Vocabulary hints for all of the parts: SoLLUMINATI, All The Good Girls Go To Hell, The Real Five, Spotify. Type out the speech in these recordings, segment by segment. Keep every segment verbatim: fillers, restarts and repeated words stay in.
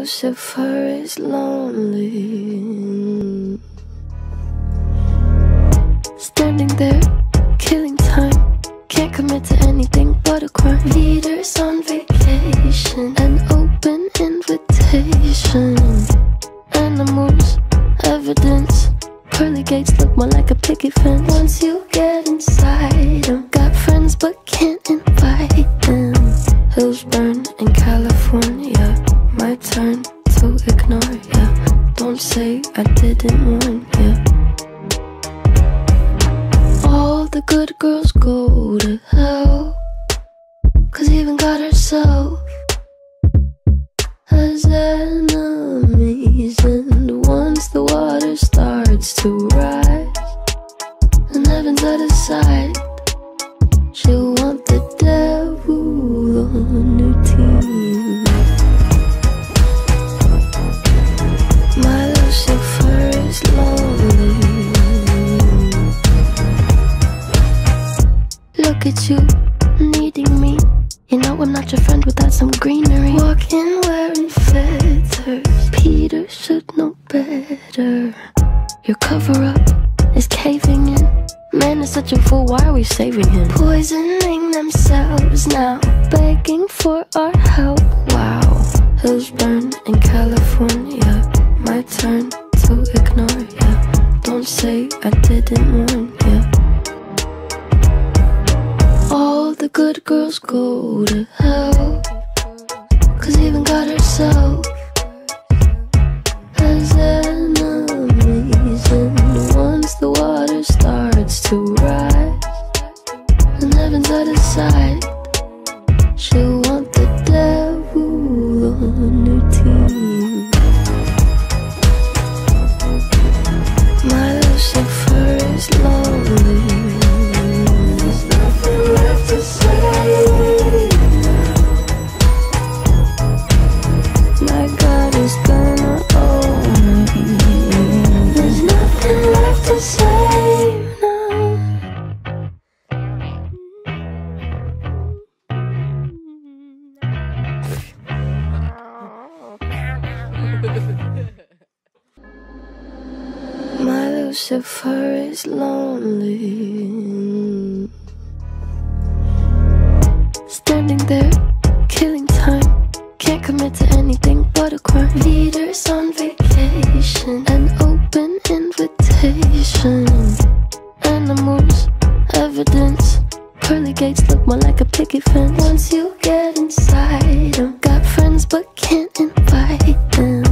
Lucifer is lonely. Standing there, killing time, can't commit to anything but a crime. Leaders on vacation, an open invitation. Animals, evidence, pearly gates look more like a picket fence. Once you get inside them, got friends but can't invite them. Hills burn in California, my turn to ignore ya. Don't say I didn't warn ya. All the good girls go to hell, 'cause even God herself has enemies. And once the water starts to rise and heaven's out of sight, she'll want the devil on her team. My Lucifer is lonely. Look at you, needing me. You know I'm not your friend without some greenery. Walking wearing feathers, Peter should know better. Your cover-up is caving in. Man is such a fool, why are we saving him? Poisoning themselves now, begging for our help, wow. Hills burn in California, my turn to ignore ya. Don't say I didn't warn ya. All the good girls go to hell, 'cause even God herself has enemies. And once the water starts to rise and heaven's out of sight, she'll want the devil on her team. My Lucifer is lonely. There's nothing left to say. My God is gonna own me. There's nothing left to say. My Lucifer is lonely. Standing there, killing time, can't commit to anything but a crime. Leaders on vacation, an open invitation. Animals, evidence, pearly gates look more like a picket fence. Once you get inside them, got friends but can't invite them.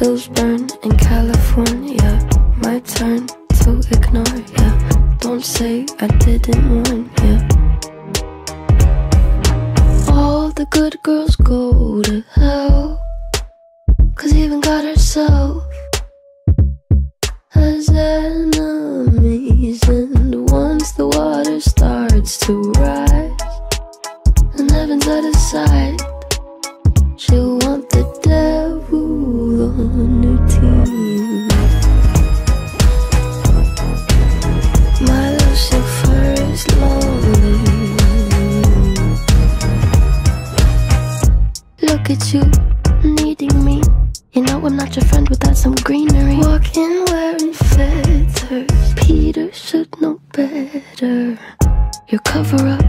Hills burn in California, my turn to ignore ya. Don't say I didn't warn ya. All the good girls go to hell, 'cause even God herself has enemies. And once the water starts to rise and heaven's out of sight, she'll want the devil on her team. My Lucifer is lonely. Look at you, needing me. You know I'm not your friend without some greenery. Walking wearing feathers, Peter should know better. Your cover-up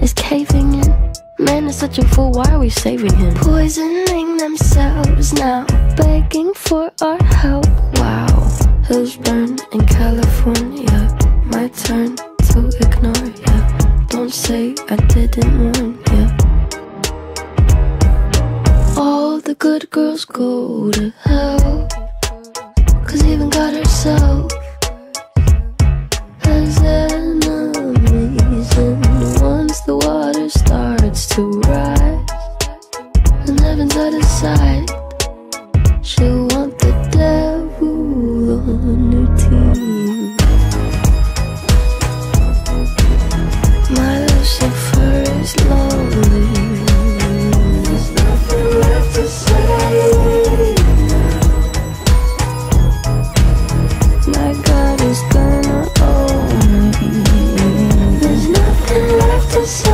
is caving in. Man is such a fool, why are we saving him? Poisoning themselves now, begging for our help, wow. Hills burn in California, my turn to ignore ya. Don't say I didn't warn ya. All the good girls go to hell, 'cause even God herself has enemies. And once the water starts to rise and heaven's out of sight, she'll want the devil on her team. My Lucifer is lonely. Same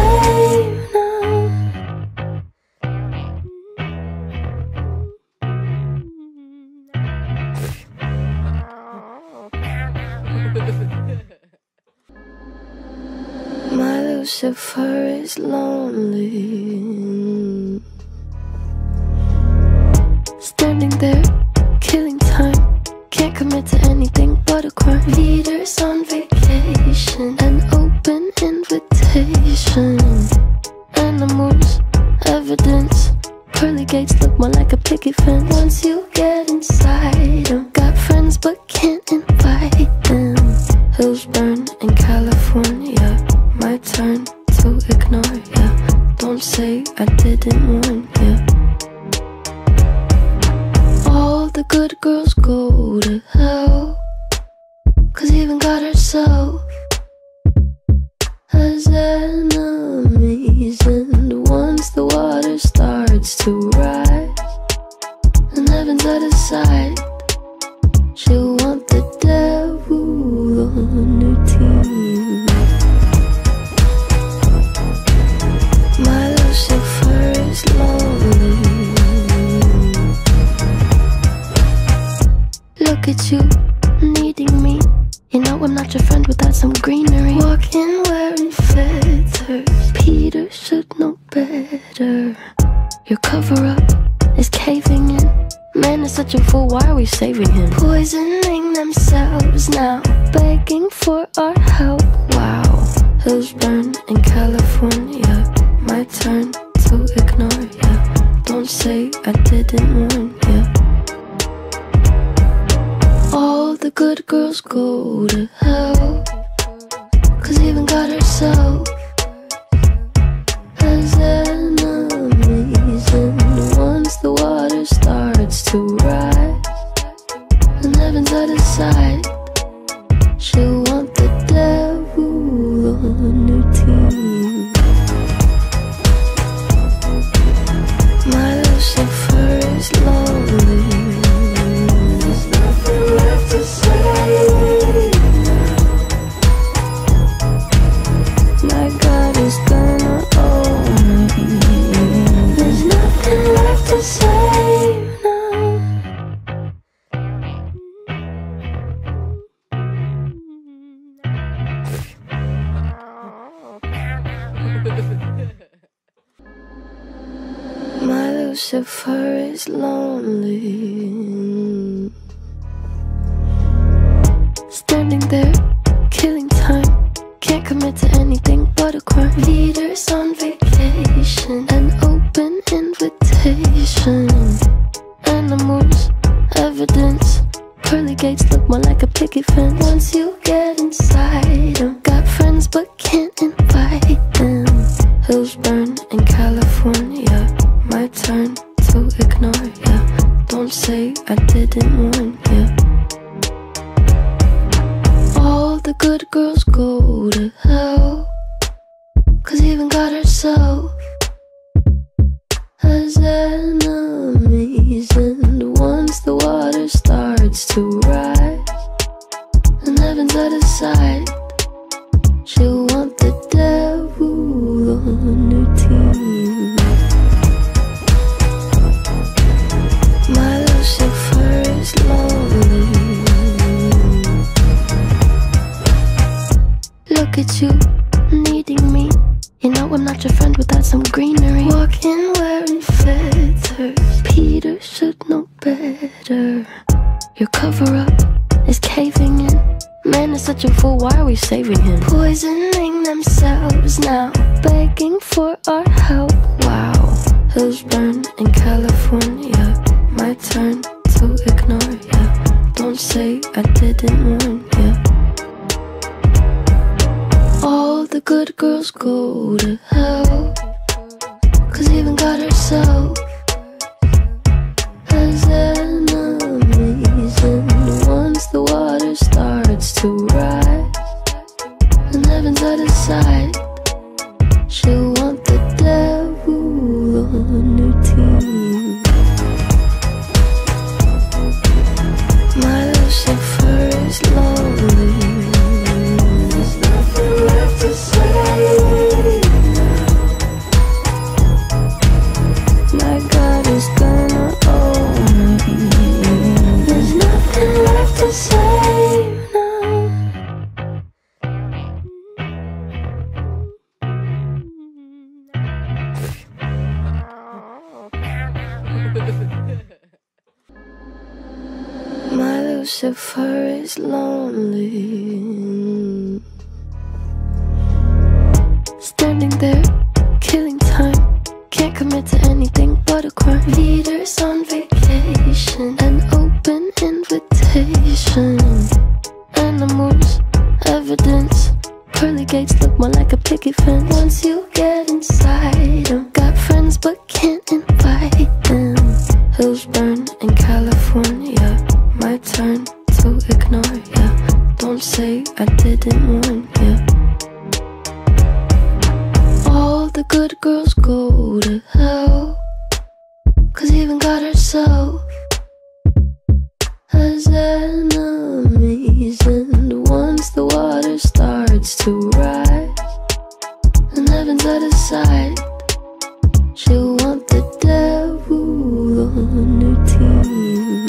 now. Each of her is lonely. Standing there, killing time, can't commit to anything but a crime. Leaders on vacation, an open invitation. Animals, evidence, pearly gates look more like a picket fence. Once you get inside them, got friends but can't invite them. Hills burn in California, my turn to ignore ya. Don't say I didn't warn ya. All the good girls go to hell, 'cause even God herself has enemies. And once the water starts to rise and heaven's out of sight, she'll want the devil on her team. My Lucifer is lonely. Look at you, needing me. You know I'm not your friend without some greenery. Walking wearing feathers, Peter should know better. Your cover-up is caving in. Man is such a fool, why are we saving him? Poisoning themselves now, begging for our help, wow. Hills burn in California, my turn to ignore ya. Don't say I didn't warn ya. All the good girls go to hell, 'cause even God herself has enemies. And once the water starts to rise and heaven's out of sight, she'll want the devil on her team. My Lucifer is lonely. There's nothing left to say. My God is gonna own me. There's nothing left to say. My Lucifer is lonely. Standing there, killing time, can't commit to anything but a crime. Leaders on vacation, an open invitation. Animals, evidence, pearly gates look more like a picket fence. Once you get inside them, got friends but can't invite them. Hills burn in California, my turn to ignore ya. Don't say I didn't warn ya. All the good girls go to hell, 'cause even God herself has enemies. And once the water starts to rise and heaven's out of sight, she'll want the devil on her team. My Lucifer is lonely. Look at you, needing me. You know I'm not your friend without some greenery. Walking wearing feathers, Peter should know better. Your cover-up is caving in. Man is such a fool, why are we saving him? Poisoning themselves now, begging for our help, wow. Hills burn in California, my turn to ignore ya. Don't say I didn't warn ya. All the good girls go to hell, 'cause even God herself has enemies. And once the water starts to rise and heaven's out of sight, she'll want the devil on her team. My Lucifer is lonely. My Lucifer is lonely, standing there, killing time. Can't commit to anything but a crime. Leaders on vacation, an open invitation. Animals, evidence. Pearly gates look more like a picket fence. Once you get inside them, got friends but can't invite them. Hills burn in California, my turn to ignore ya. Don't say I didn't warn ya. All the good girls go to hell, 'cause even God herself has enemies, and once the water starts to rise and heaven's out of sight, she'll want the devil on her team.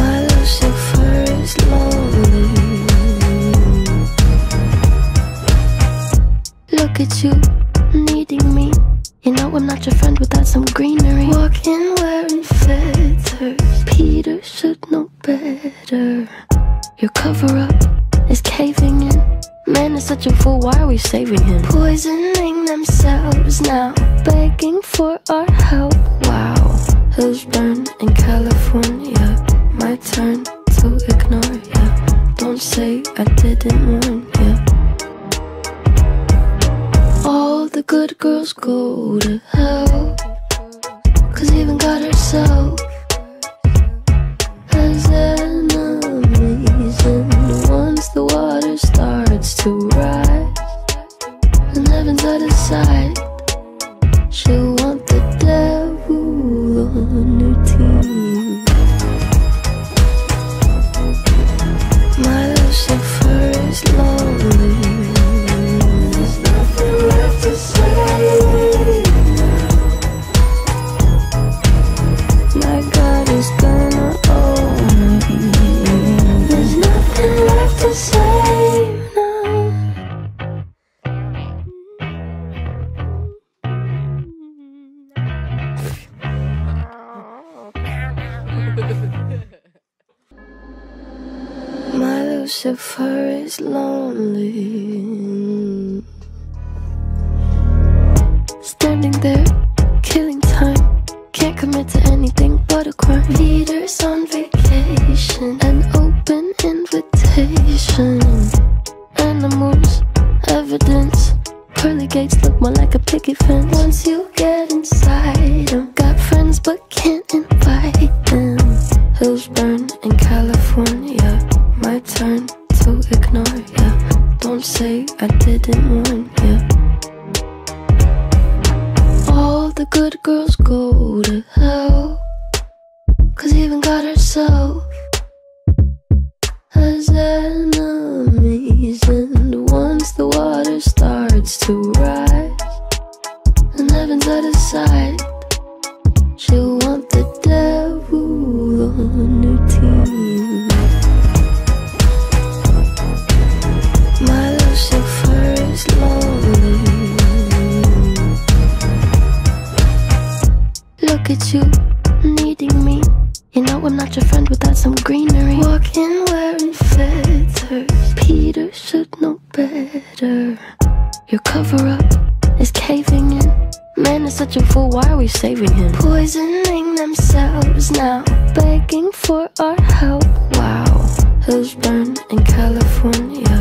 My Lucifer is lonely. Look at you, needing me. You know I'm not your friend without some greenery. Walking wearing feathers, Peter should know better. Your cover-up is caving in. Man is such a fool, why are we saving him? Poisoning themselves now, begging for our help, wow. Hills burn in California, my turn to ignore ya. Don't say I didn't warn ya. All the good girls go to hell, 'cause even God herself has enemies, and once the water starts to rise and heaven's out of sight, she'll want the devil on her team. My Lucifer is lonely. My Lucifer is lonely, standing there, killing time. Can't commit to anything but a crime. Leaders on vacation, an open invitation. Animals, evidence. Pearly gates look more like a picket fence. Once you get inside them, got friends but can't invite them. Hills burn in California, my turn to ignore ya. Don't say I didn't warn ya. All the good girls go to hell, 'cause even God herself has enemies, and once the water starts to rise and heaven's out of sight, she'll want the devil on her team. My Lucifer is lonely. Look at you, needing me. You know I'm not your friend without some greenery. Walking wearing feathers, Peter should know better. Your cover-up is caving in. Man is such a fool, why are we saving him? Poisoning themselves now, begging for our help, wow. Hills burn in California,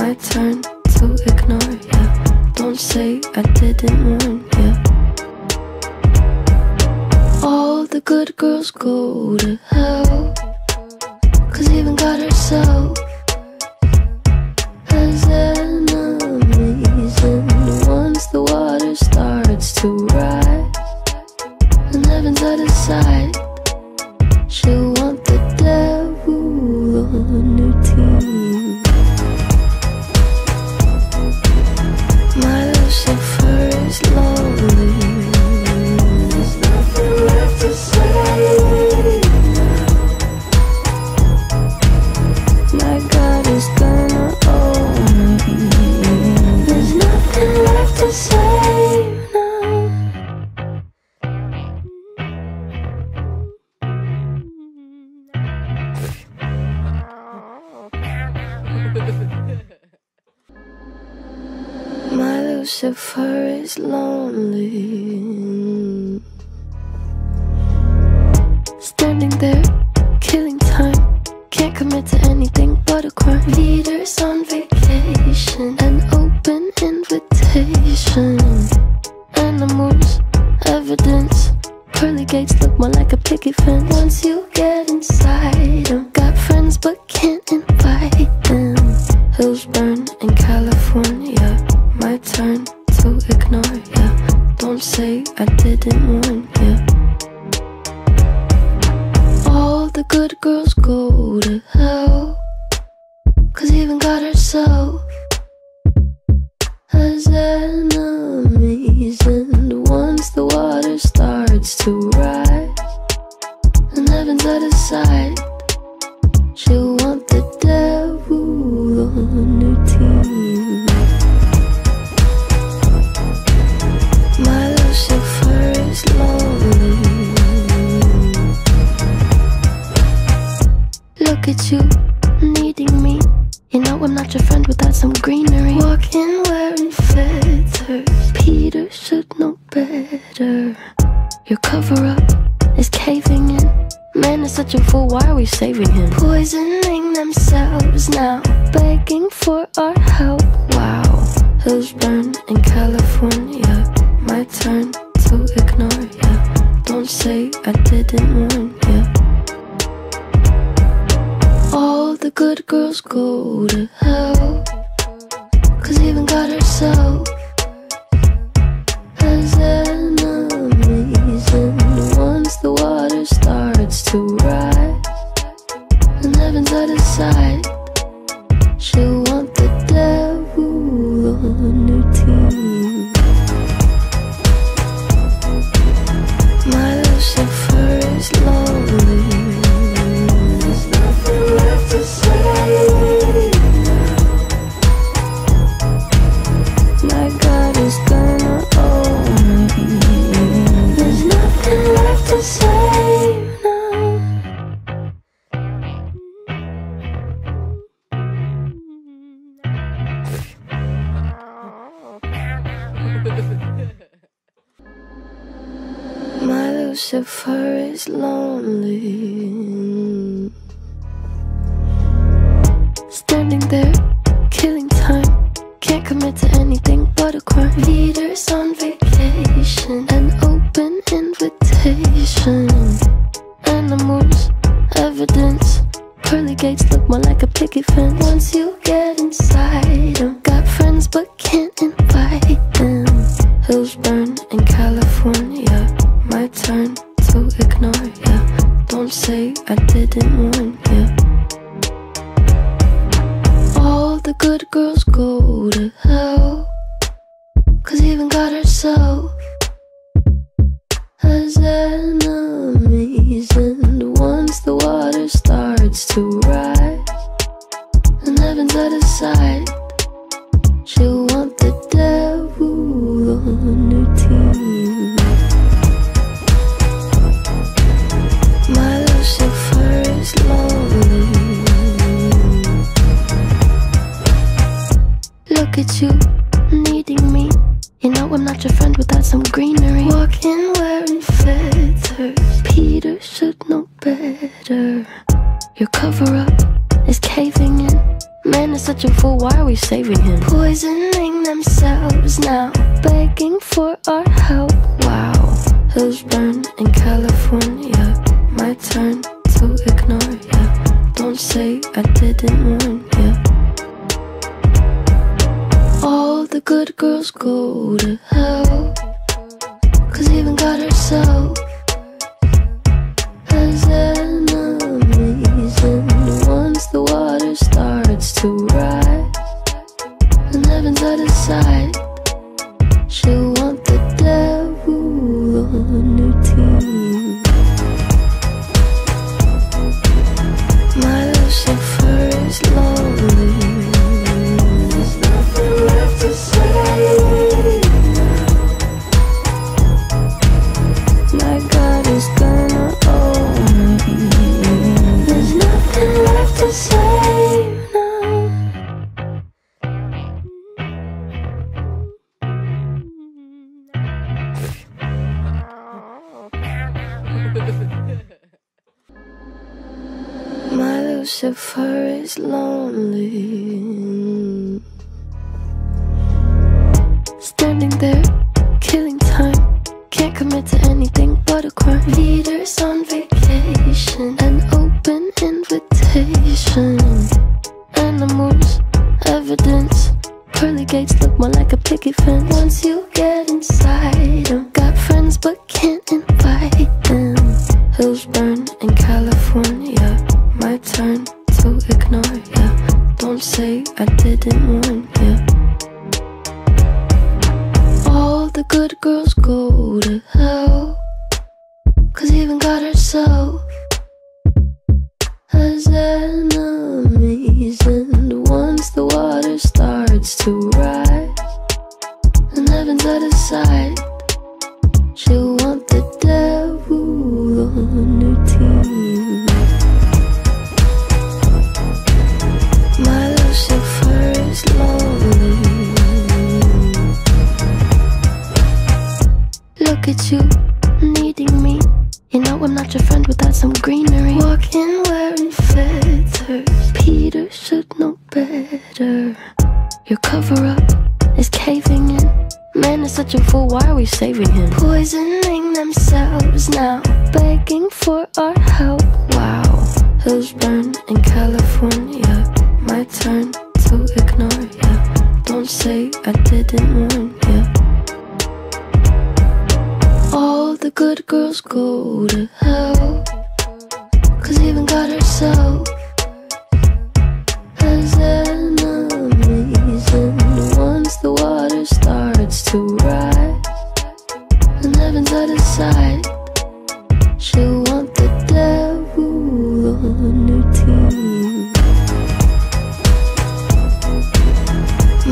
my turn to ignore ya. Don't say I didn't warn ya. All the good girls go to hell, 'cause even God herself has enemies, and once the water starts to rise and heaven's out of sight, she'll want the devil on her team. My Lucifer is lonely. There's nothing left to say now. piece of her is lonely. Standing there, killing time, can't commit to anything but a crime. Leaders on vacation, an open invitation. Animals, evidence, pearly gates look more like a picket fence. Once you get inside them, got friends but can't invite them. Hills burn in California, my turn to ignore ya. Don't say I didn't warn ya. All the good girls go to hell, 'cause even God herself has enemies. And once the water starts to rise and heaven's out of sight, she'll want the devil on her team. My Lucifer is lonely. Look at you, needing me. You know I'm not your friend without some greenery. Walking wearing feathers, Peter should know better. Your cover-up is caving in. Man is such a fool, why are we saving him? Poisoning themselves now, begging for our help, wow. Hills burn in California, my turn to ignore ya. Don't say I didn't warn ya. All the good girls go to hell, 'cause even God herself has enemies. And once the water starts to rise and heaven's out of sight, she'll want the devil on her team. My Lucifer is lonely. There's nothing left to say. My God is gonna own me. There's nothing left to say. My Lucifer is lonely. Standing there, killing time, can't commit to anything but a crime. Leaders on vacation, an open invitation. Animals, evidence, pearly gates look more like a picket fence. Once you get inside them, got friends but can't invite them. Hills burn in California, my turn to ignore ya. Don't say I didn't warn ya. All the good girls go to hell, 'cause even God herself has enemies. And once the water starts to rise and heaven's out of sight, she'll want the devil on her team. My Lucifer is lonely. Look at you, needing me. You know I'm not your friend without some greenery. Walking wearing feathers, Peter should know better. Your cover-up is caving in. Man is such a fool, why are we saving him? Poisoning themselves now, begging for our help, wow. Hills burn in California, my turn to ignore ya. Don't say I didn't warn ya. All the good girls go to hell, 'cause even God herself has enemies. And once the water starts to rise and heaven's out of sight, she'll want the devil on her team. My Lucifer is lonely. There's nothing left to say. Each of her is lonely. Standing there, killing time, can't commit to anything but a crime. Leaders on vacation, an open invitation. Animals, evidence, pearly gates look more like a picket fence. Once you get inside them, got friends but can't invite them. Hills burn in California, my turn to ignore ya. Don't say I didn't warn ya. All the good girls go to hell, 'cause even God herself has enemies. And once the water starts to rise and heaven's out of sight, she'll want the devil on her team. My Lucifer is lonely. Look at you, needing me. You know I'm not your friend without some greenery. Walking wearing feathers, Peter should know better. Your cover-up is caving in. Man is such a fool, why are we saving him? Poisoning themselves now, begging for our help, wow. Hills burn in California, my turn to ignore ya. Don't say I didn't warn ya. All the good girls go to hell, 'cause even God herself has enemies. And once the water starts to rise and heaven's out of sight, she'll want the devil on her team.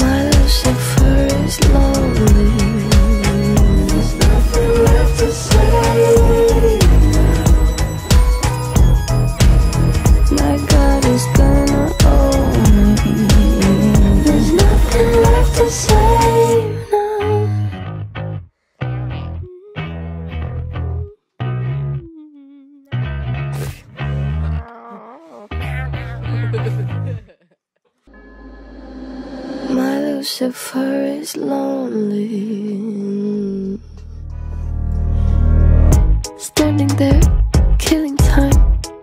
My Lucifer is lonely. There's nothing left to say. My God is gonna own me. There's nothing left to say. My Lucifer is lonely. Standing there, killing time,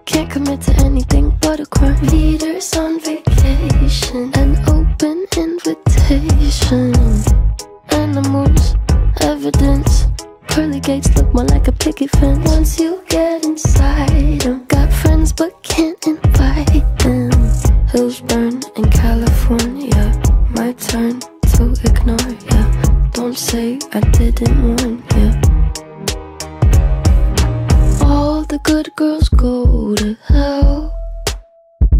can't commit to anything but a crime. Leaders on vacation, an open invitation. Animals, evidence, pearly gates look more like a picket fence. Once you get inside them, got friends but can't invite them. Hills burn in California, my turn to ignore ya. Don't say I didn't warn ya. All the good girls go to hell,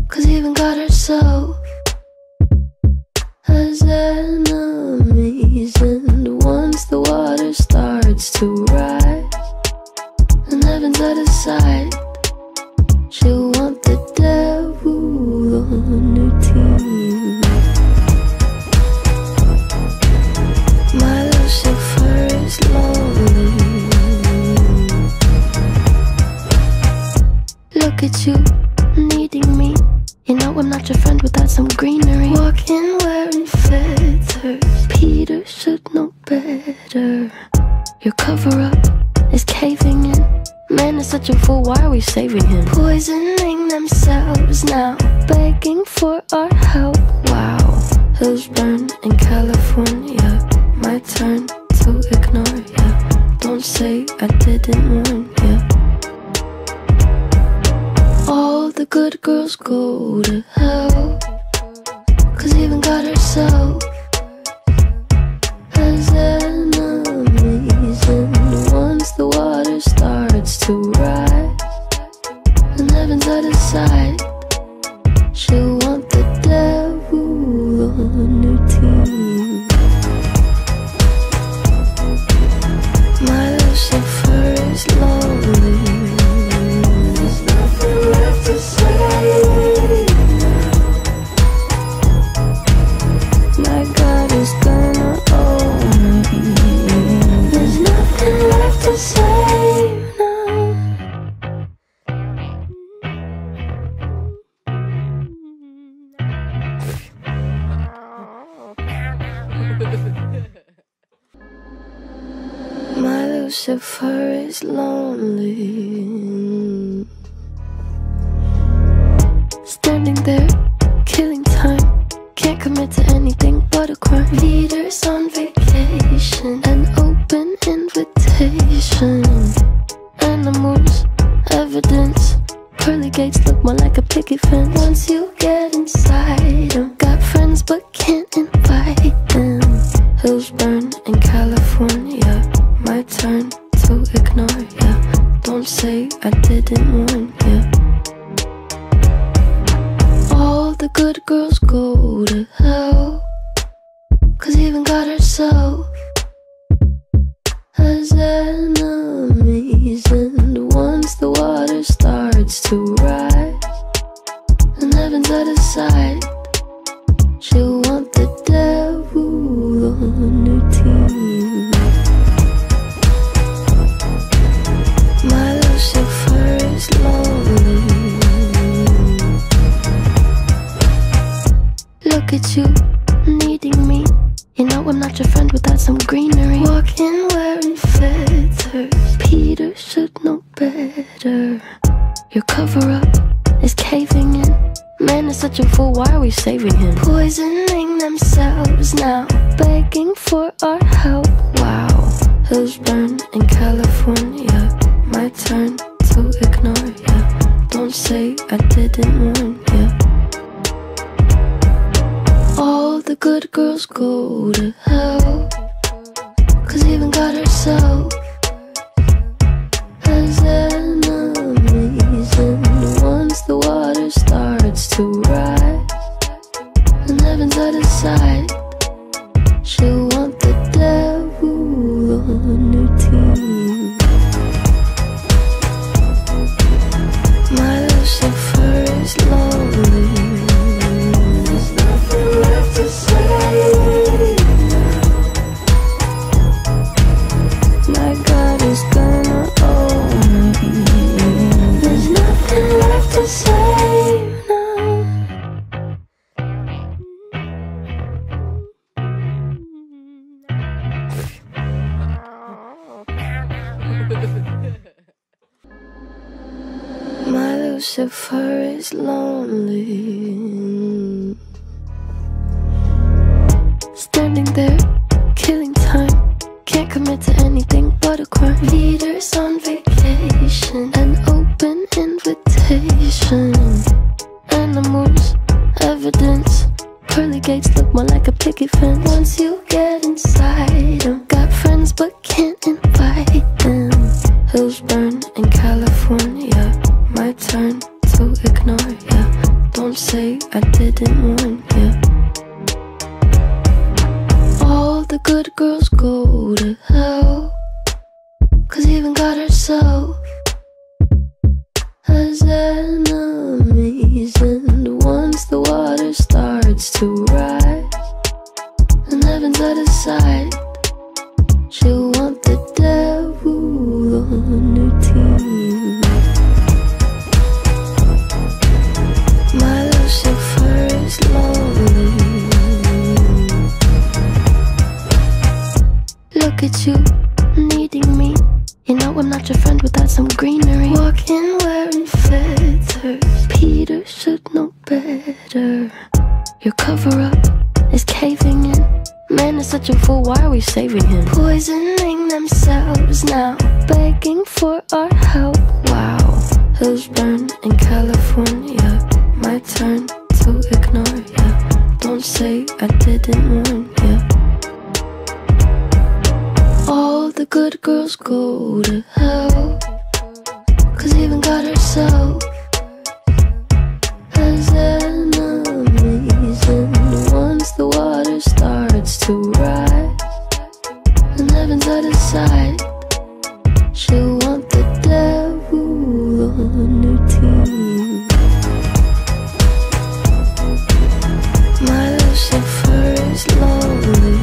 'cause even God herself has enemies. And once the water starts to rise and heaven's out of sight, she'll want the devil on her team. My Lucifer is lonely. Look at you, needing me. You know I'm not your friend without some greenery. Walking wearing feathers, Peter should know better. Your cover-up is caving in. Man is such a fool, why are we saving him? Poisoning themselves now, begging for our help, wow. Hills burn in California, my turn to ignore ya. Don't say I didn't warn ya. All the good girls go to hell, 'cause even God herself has enemies. And once the water starts to rise and heaven's out of sight, she'll want the devil on her team. My Lucifer is lonely. Same now. Lucifer is lonely. Standing there, killing time, can't commit to anything but a crime. Leaders on vacation, an open invitation. Animals, evidence, pearly gates look more like a picket fence. Once you get inside them, got friends but can't invite them. Hills burn in California, my turn to ignore ya. Don't say I didn't warn ya. All the good girls go to hell, 'cause even God herself has enemies. And once the water starts to rise and heaven's out of sight, she'll want the devil on her team. My Lucifer is lonely. Look at you, needing me. You know I'm not your friend without some greenery. Walking wearing feathers, Peter should know better. Your cover-up is caving in. Man is such a fool, why are we saving him? Poisoning themselves now, begging for our help, wow. Hills burn in California, my turn to ignore ya. Don't say I didn't warn ya. All the good girls go to hell, 'cause even God herself has enemies. And once the water starts to rise and heaven's out of sight, she'll want the devil on her team. My Lucifer is lonely. There's nothing left to say. My God is gonna own me. There's nothing left to say. My Lucifer is lonely. Standing there, killing time, can't commit to anything but a crime. Leaders on vacation, an open invitation. Animals, evidence, pearly gates look more like a picket fence. Once you get inside them, got friends but can't invite them. Hills burn in California, my turn to ignore ya. Don't say I didn't warn ya. All the good girls go to hell, 'cause even God herself has enemies. And once the water starts to rise and heaven's out of sight, she'll want the devil on her team. My Lucifer is lonely. Look at you, needing me. You know I'm not your friend without some greenery. Walking wearing feathers, Peter should know better. Your cover-up is caving in. Man is such a fool, why are we saving him? Poisoning themselves now, begging for our help, wow. Hills burn in California, my turn to ignore ya. Don't say I didn't warn ya. All the good girls go to hell, 'cause even God herself has enemies. And once the water starts to rise and heaven's out of sight, she'll want the devil on her team. My Lucifer is lonely.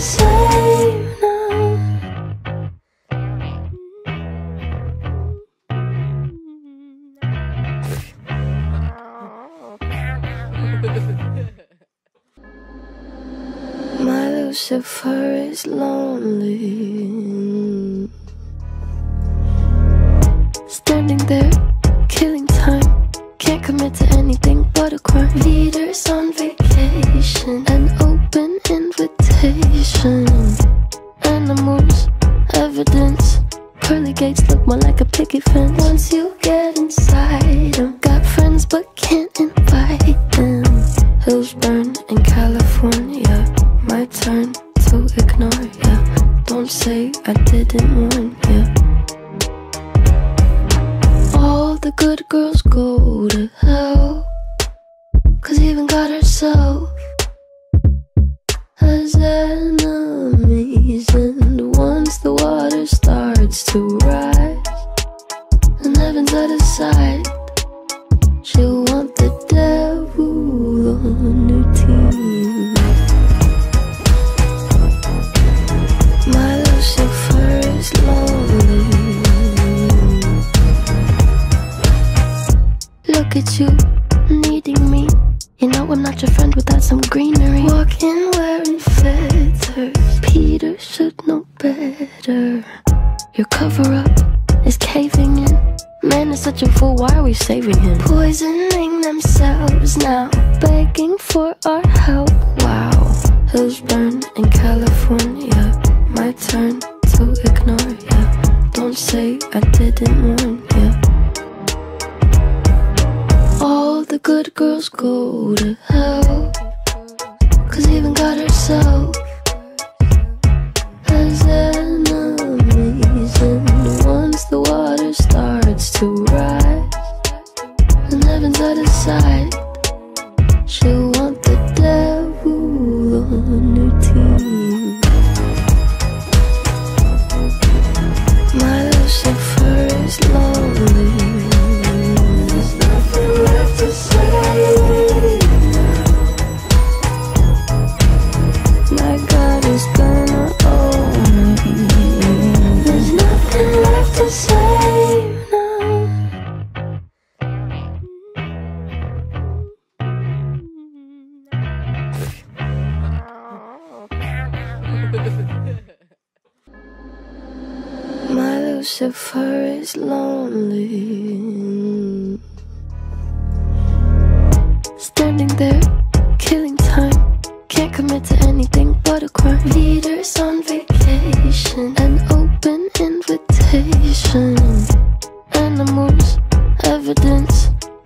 Same now. Each of her is lonely. Standing there, killing time, can't commit to anything but a crime. Leaders on vacation, an open invitation. Animals, evidence, pearly gates look more like a picket fence. Once you get inside them, got friends but can't invite them. Hills burn in California, my turn to ignore ya. Don't say I didn't warn ya. All the good girls go to hell, 'cause even God herself has enemies. And once the water starts to rise and heaven's out of sight, she'll want the devil on her team. My Lucifer is lonely. Look at you, needing me. You know I'm not your friend without some greenery. Walking wearing feathers, Peter should know better. Your cover-up is caving in. Man is such a fool, why are we saving him? Poisoning themselves now, begging for our help, wow. Hills burn in California, my turn to ignore ya. Don't say I didn't warn ya. All the good girls go to hell, 'cause even God herself has enemies. And once the water starts to rise and heaven's out of sight, she'll want the devil on her team. My Lucifer is lonely. There's nothing left to say. My God is gonna own me. There's nothing left to say. My Lucifer is lonely. Standing there, killing time, can't commit to anything but a crime. Leaders on vacation, an open invitation. Animals, evidence,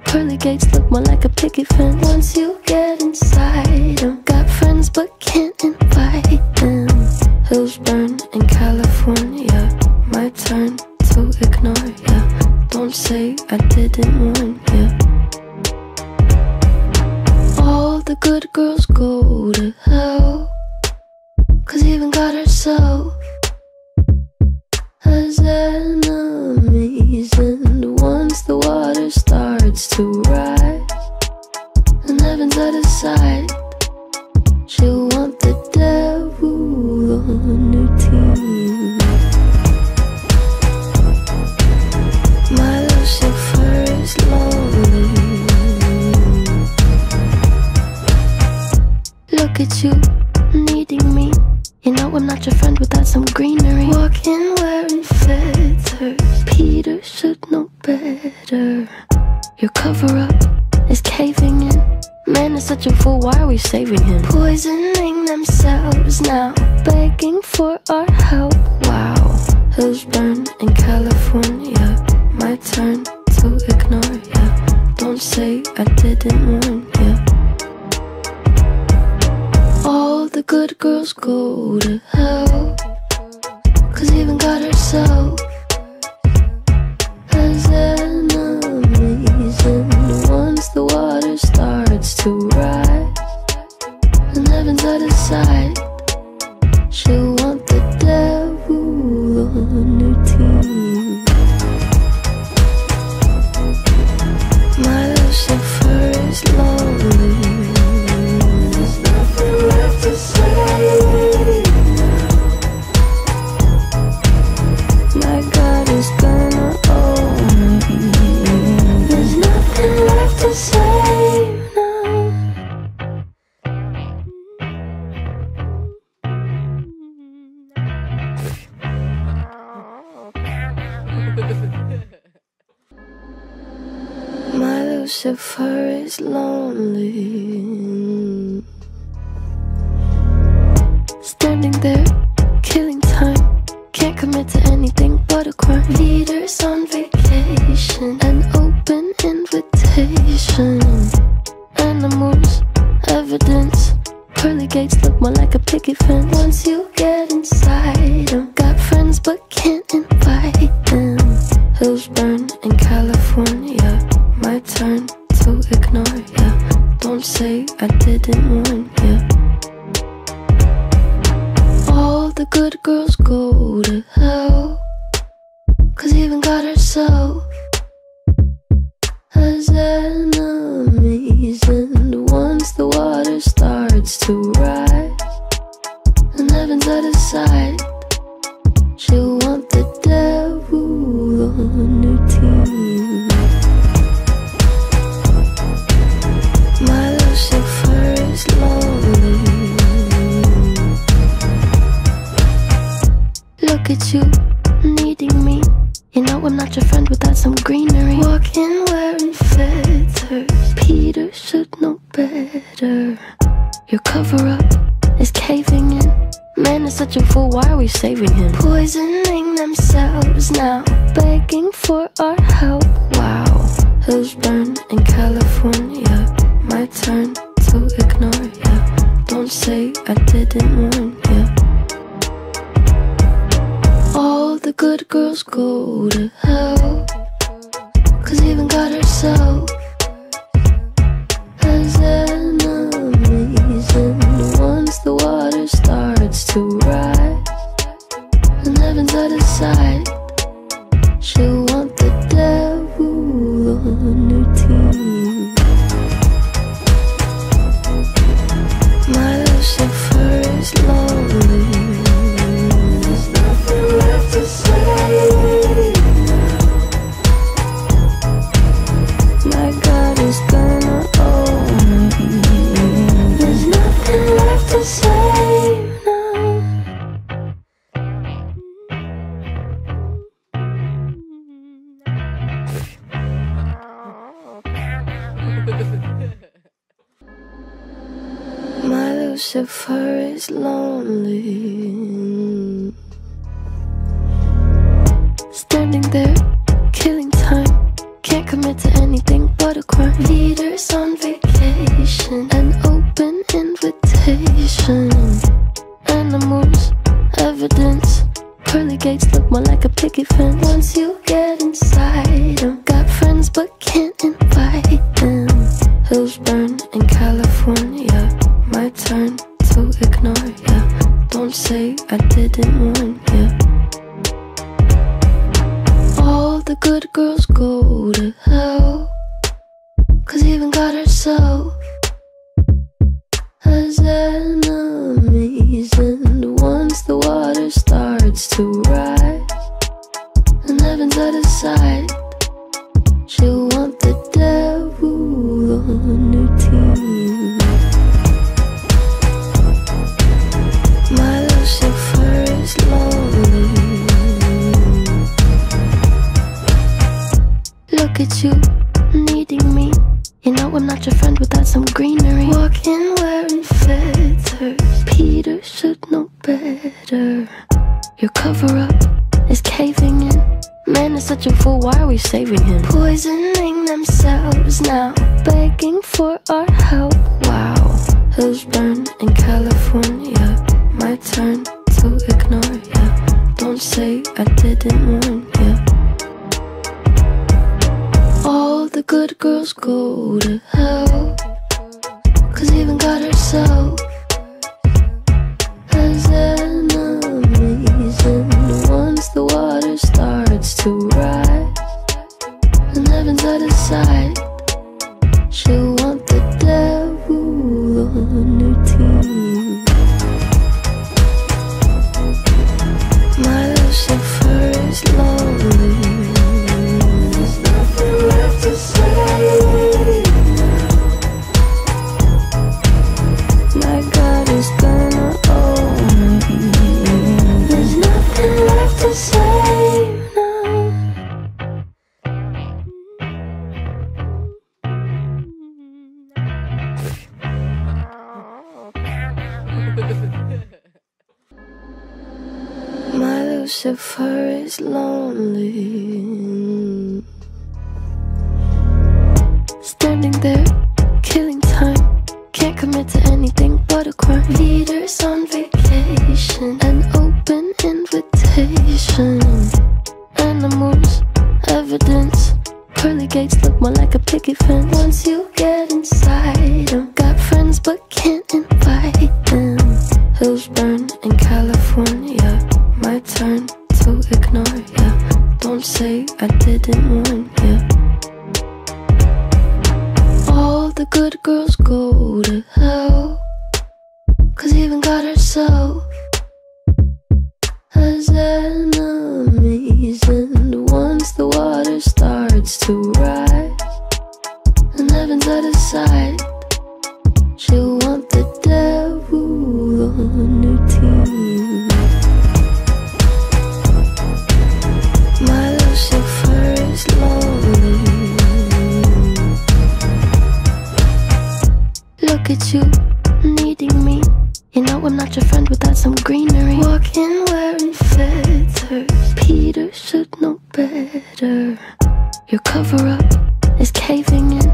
pearly gates look more like a picket fence. Once you get inside them, got friends but can't invite them. Hills burn in California, my turn to ignore ya. Don't say I didn't warn ya. All the good girls go to hell, 'cause even God herself has enemies. And once the water starts to rise and heaven's out of sight, she'll want the devil on her team. My Lucifer is lonely. Look at you, needing me. You know I'm not your friend without some greenery. Walking wearing feathers, Peter should know better. Your cover-up is caving in. Man is such a fool, why are we saving him? Poisoning themselves now, begging for our help, wow. Hills burn in California, my turn to ignore ya. Don't say I didn't warn ya. All the good girls go to hell, 'cause even God herself has enemies. And once the water starts to rise and heaven's out of sight, she'll want the devil on her team. My Lucifer is lonely. There's nothing left to say. My Lucifer is lonely. Standing there, killing time, can't commit to anything but a crime. Leaders on vacation, an open invitation. Animals, evidence, pearly gates look more like a picket fence. Once you get inside them, got friends but can't invite them. Hills burn in California, my turn to ignore ya. Don't say I didn't warn ya. All the good girls go to hell, 'cause even God herself has enemies. And once the water starts to rise and heaven's out of sight, she'll want the devil on her team. My Lucifer is lonely. Look at you, needing me. You know I'm not your friend without some greenery. Walking wearing feathers, Peter should know better. Your cover-up is caving in. Man is such a fool, why are we saving him? Poisoning themselves now, begging for our help, wow. Hills burn in California, my turn to ignore ya. Don't say I didn't warn ya. All the good girls go to hell, 'cause even God herself has enemies. And once the water starts to rise and heaven's out of sight, she'll want the devil on her team. My Lucifer is lonely. There's nothing left to say. My God is gonna own me. There's nothing left to say. My Lucifer is lonely. Standing there, killing time, can't commit to anything but a crime. Leaders on vacation, an open invitation. Animals, evidence, pearly gates look more like a picket fence. Once you get inside them, got friends but can't invite them. Hills burn in California, my turn to ignore ya. Don't say I didn't warn ya. All the good girls go to hell, 'cause even God herself has enemies. And once the water starts to rise and heaven's out of sight, she'll want the devil on her team. My Lucifer is lonely. Look at you, needing me. You know I'm not your friend without some greenery. Walking wearing feathers, Peter should know better. Your cover-up is caving in. Man is such a fool, why are we saving him? Poisoning themselves now, begging for our help, wow. Hills burn in California, my turn to ignore ya. Don't say I didn't warn ya. All the good girls go to hell, 'cause even God herself has enemies. And once the water starts to rise and heaven's out of sight, she'll want the devil on her team. My Lucifer is lonely. My piece of her is lonely. Standing there, killing time, can't commit to anything but a crime. Leaders on vacation, an open invitation. Animals, evidence, pearly gates look more like a picket fence. Once you get inside them, got friends but can't invite them. Hills burn in California, my turn to ignore ya. Don't say I didn't warn ya. All the good girls go to hell, 'cause even God herself has enemies. And once the water starts to rise and heaven's out of sight, she'll want the devil on her team. My Lucifer is lonely. Look at you, needing me. You know I'm not your friend without some greenery. Walking wearing feathers, Peter should know better. Your cover-up is caving in.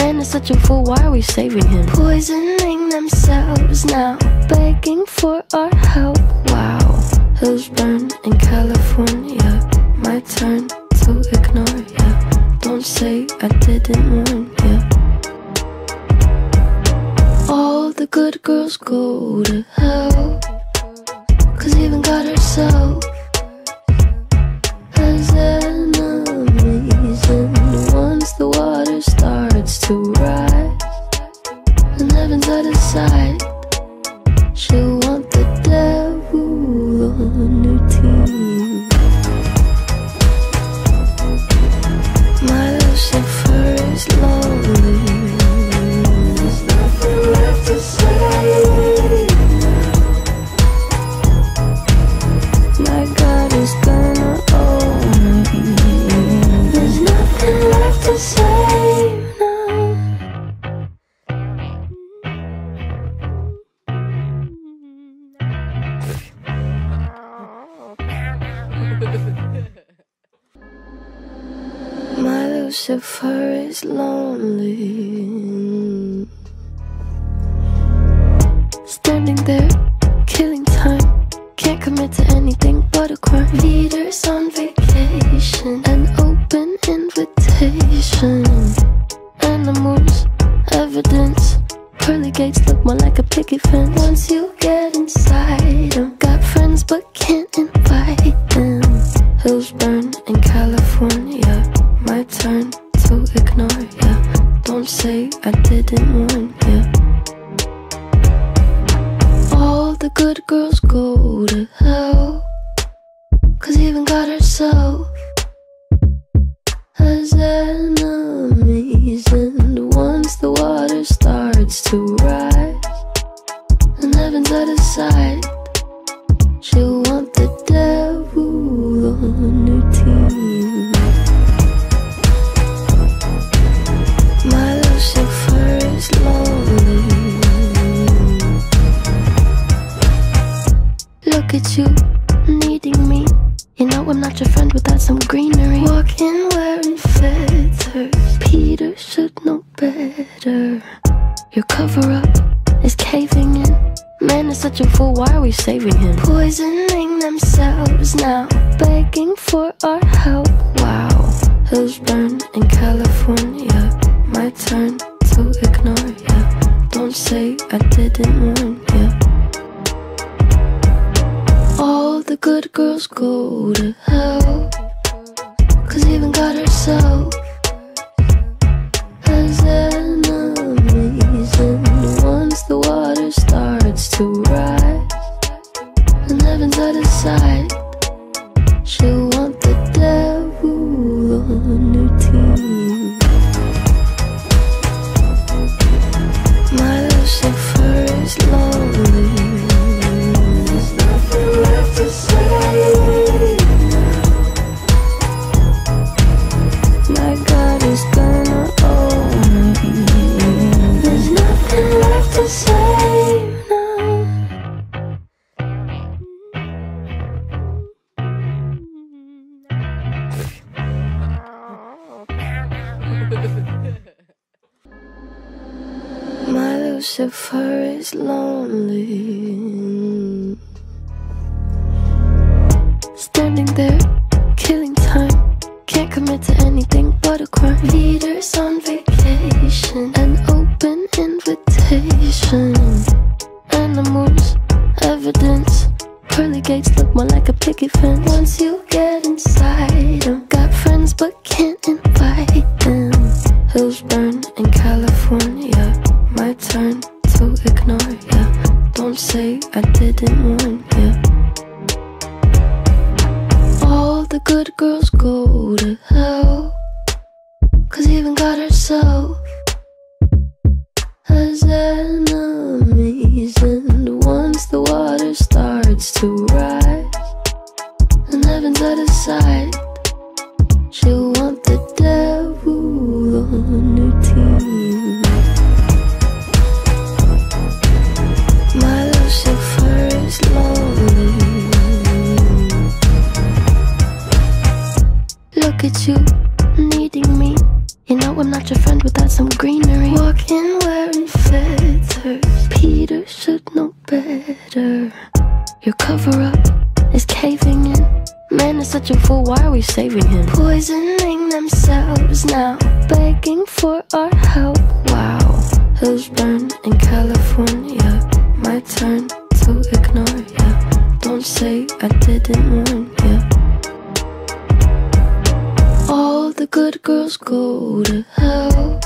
Man is such a fool, why are we saving him? Poisoning themselves now, begging for our help, wow. Hills burn in California, my turn to ignore ya. Don't say I didn't warn ya. All the good girls go to hell, 'cause even God herself has enemies. And once the water starts to rise and heaven's out of sight, she'll want the devil on her team. My Lucifer is lonely. There's nothing left to say. My God is gonna own me. There's nothing left to say. My Lucifer is lonely. Standing there, killing time, can't commit to anything but a crime. Leaders on vacation, an open invitation. Animals, evidence, pearly gates look more like a picket fence. Once you get inside them, got friends but can't invite them. Hills burn in California, my turn to ignore ya. Don't say I didn't warn ya. All the good girls go to hell, 'cause even God herself has enemies. And once the water starts to rise and heaven's out of sight, she'll want the devil on her team. My Lucifer is lonely. Look at you, needing me. You know I'm not your friend without some greenery. Walking wearing feathers, Peter should know better. Your cover-up is caving in. Man is such a fool, why are we saving him? Poisoning themselves now, begging for our help, wow. Hills burn in California, my turn to ignore ya. Don't say I didn't warn ya. All the good girls go to hell, 'cause even God herself has enemies. And once the water starts to rise and heaven's out of sight, she'll want the devil on her team. My Lucifer is lonely. of her is lonely. Standing there, killing time, can't commit to anything but a crime. Leaders on vacation, an open invitation. Animals, evidence, pearly gates look more like a picket fence. Once you get inside them, got friends but can't invite them. Hills burn in California, my turn to ignore ya. Don't say I didn't warn ya. All the good girls go to hell, 'cause even God herself has enemies. And once the water starts to rise and heaven's out of sight, she'll want the devil on her team. My Lucifer is lonely. Look at you, needing me. You know I'm not your friend without some greenery. Walking wearing feathers, Peter should know better. Your cover-up is caving in. Man is such a fool, why are we saving him? Poisoning themselves now, begging for our help, wow. Hills burn in California, my turn to ignore ya. Don't say I didn't warn ya. All the good girls go to hell,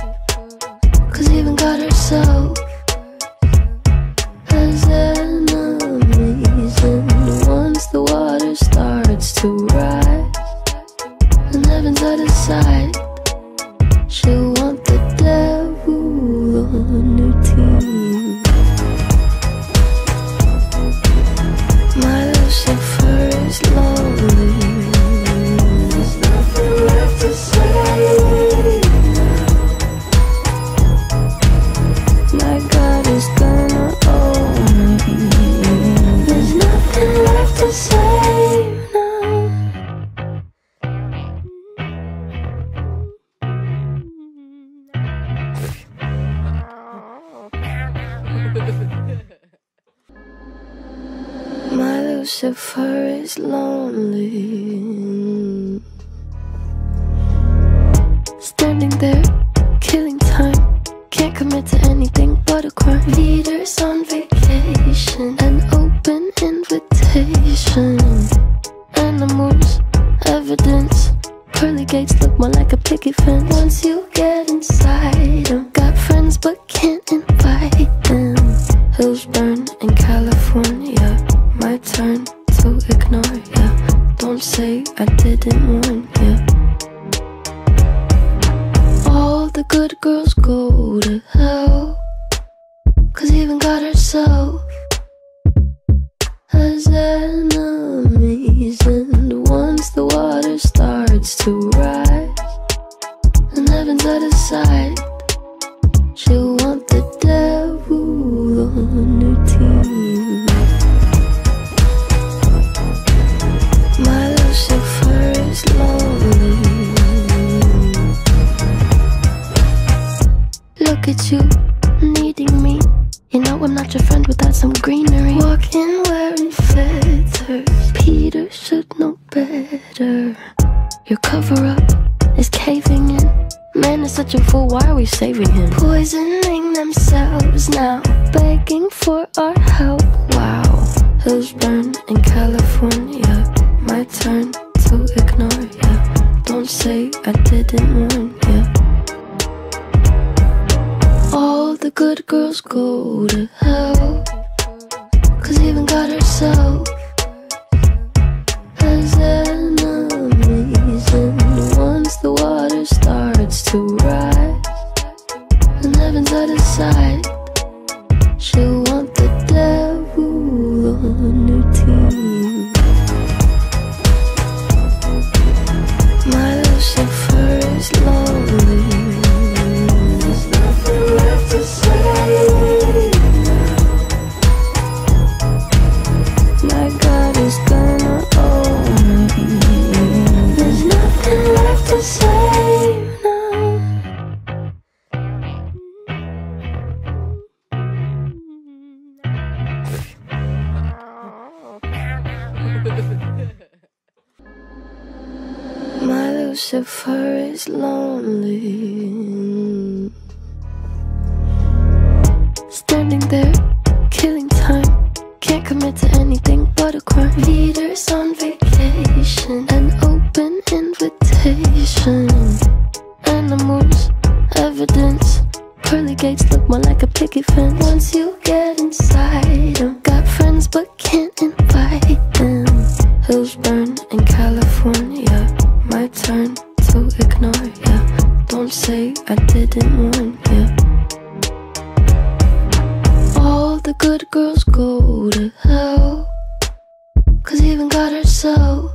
'cause even God herself has enemies. And once the water starts to rise and heaven's out of sight, she'll want the devil on her team. My Lucifer is lonely. There's nothing left to say. My God is gonna own me. There's nothing left to say. My Lucifer is lonely. Standing there, killing time, can't commit to anything but a crime. Leaders on vacation, an open invitation. Animals, evidence, pearly gates look more like a picket fence. Once you get inside them, got friends but can't invite them. Hills burn in California, my turn to ignore ya. Don't say I didn't warn ya. All the good girls go to hell, 'cause even God herself has enemies. And once the water starts to rise and heaven's out of sight, she'll want the devil on her team. My Lucifer is lonely. Look at you, needing me. You know I'm not your friend without some greenery. Walking wearing feathers, Peter should know better. Your cover-up is caving in. Man is such a fool, why are we saving him? Poisoning themselves now, begging for our help, wow. Hills burn in California, my turn to ignore ya. Don't say I didn't warn ya. All the good girls go to hell, 'cause even God herself has enemies. And once the water starts to rise and heaven's out of sight, she'll want the devil on her team. My Lucifer is lonely. Same now. piece of her is lonely. Standing there, killing time, can't commit to anything but a crime. Leaders on vacation, an open invitation. Animals, evidence, pearly gates look more like a picket fence. Once you get inside them, got friends but can't invite them. Hills burn in California, my turn to ignore ya. Don't say I didn't warn ya. All the good girls go to hell, 'cause even God herself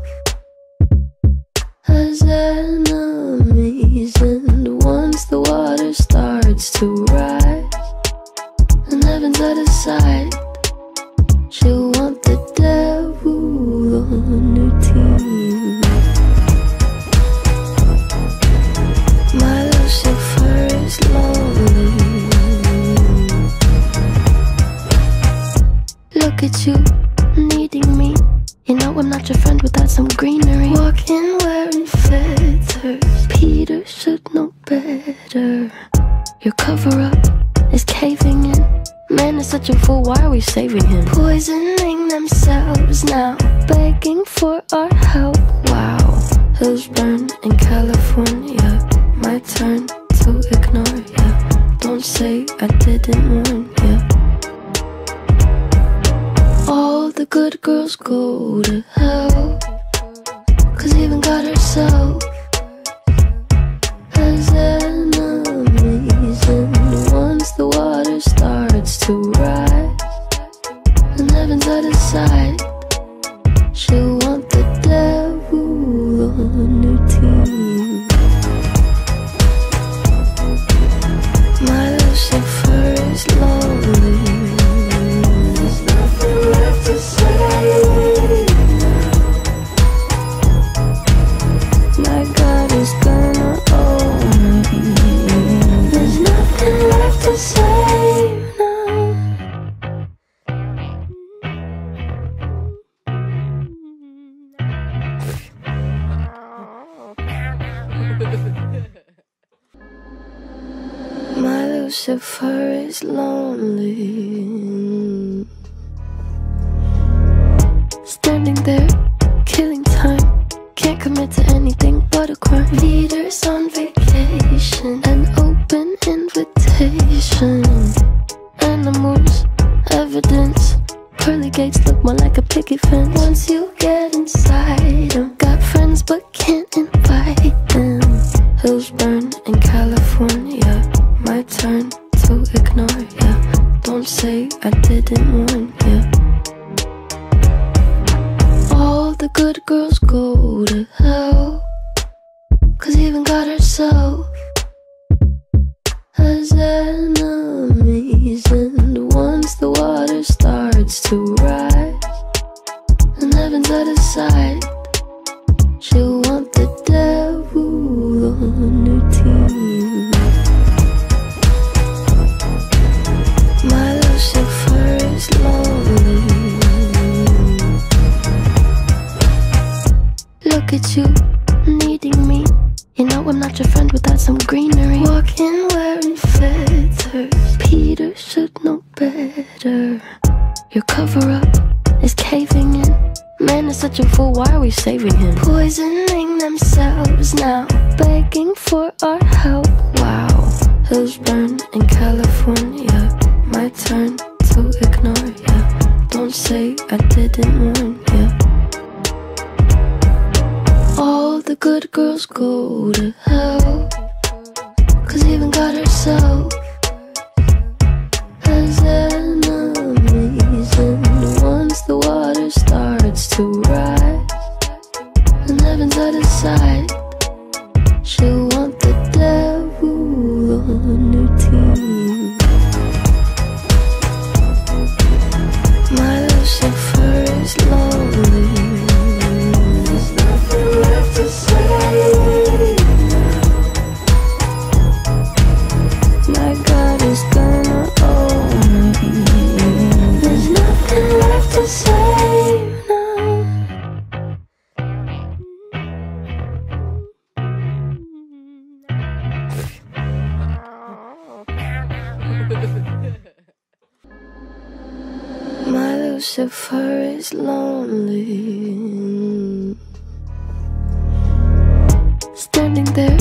has enemies. And once the water starts to rise and heaven's out of sight, she'll want the devil on her team. My Lucifer is lonely. Look at you, needing me. You know I'm not your friend without some greenery. Walking wearing feathers, Peter should know better. Your cover-up is caving in. Man is such a fool, why are we saving him? Poisoning themselves now, begging for our help, wow. Hills burn in California, my turn to ignore ya. Don't say I didn't warn ya. All the good girls go to hell, 'cause even God herself has enemies. And once the water starts to rise and heaven's out of sight, she'll want the devil on her team. My Lucifer is lonely. There's nothing left to say. My God is gonna own me. There's nothing left to say. My Lucifer is lonely. Standing there, killing time, can't commit to anything but a crime. Leaders on vacation, an open invitation. Animals, evidence, pearly gates look more like a picket fence. Once you get inside them, got friends but can't invite them. Hills burn in California, my turn to ignore ya. Don't say I didn't warn ya. All the good girls go to hell, 'cause even God herself has enemies. And once the water starts to rise and heaven's out of sight, she'll want the devil on her team. My Lucifer is lonely. Look at you, needing me. You know I'm not your friend without some greenery. Walking wearing feathers, Peter should know better. Your cover-up is caving in. Man is such a fool, why are we saving him? Poisoning themselves now, begging for our help, wow. Hills burn in California, my turn to ignore ya. Don't say I didn't warn ya. All the good girls go to hell, 'cause even God herself has enemies. And once the water starts to rise and heaven's out of sight, she'll want the devil on her team. My Lucifer is lonely. There's nothing left to say. Lucifer is lonely. Standing there,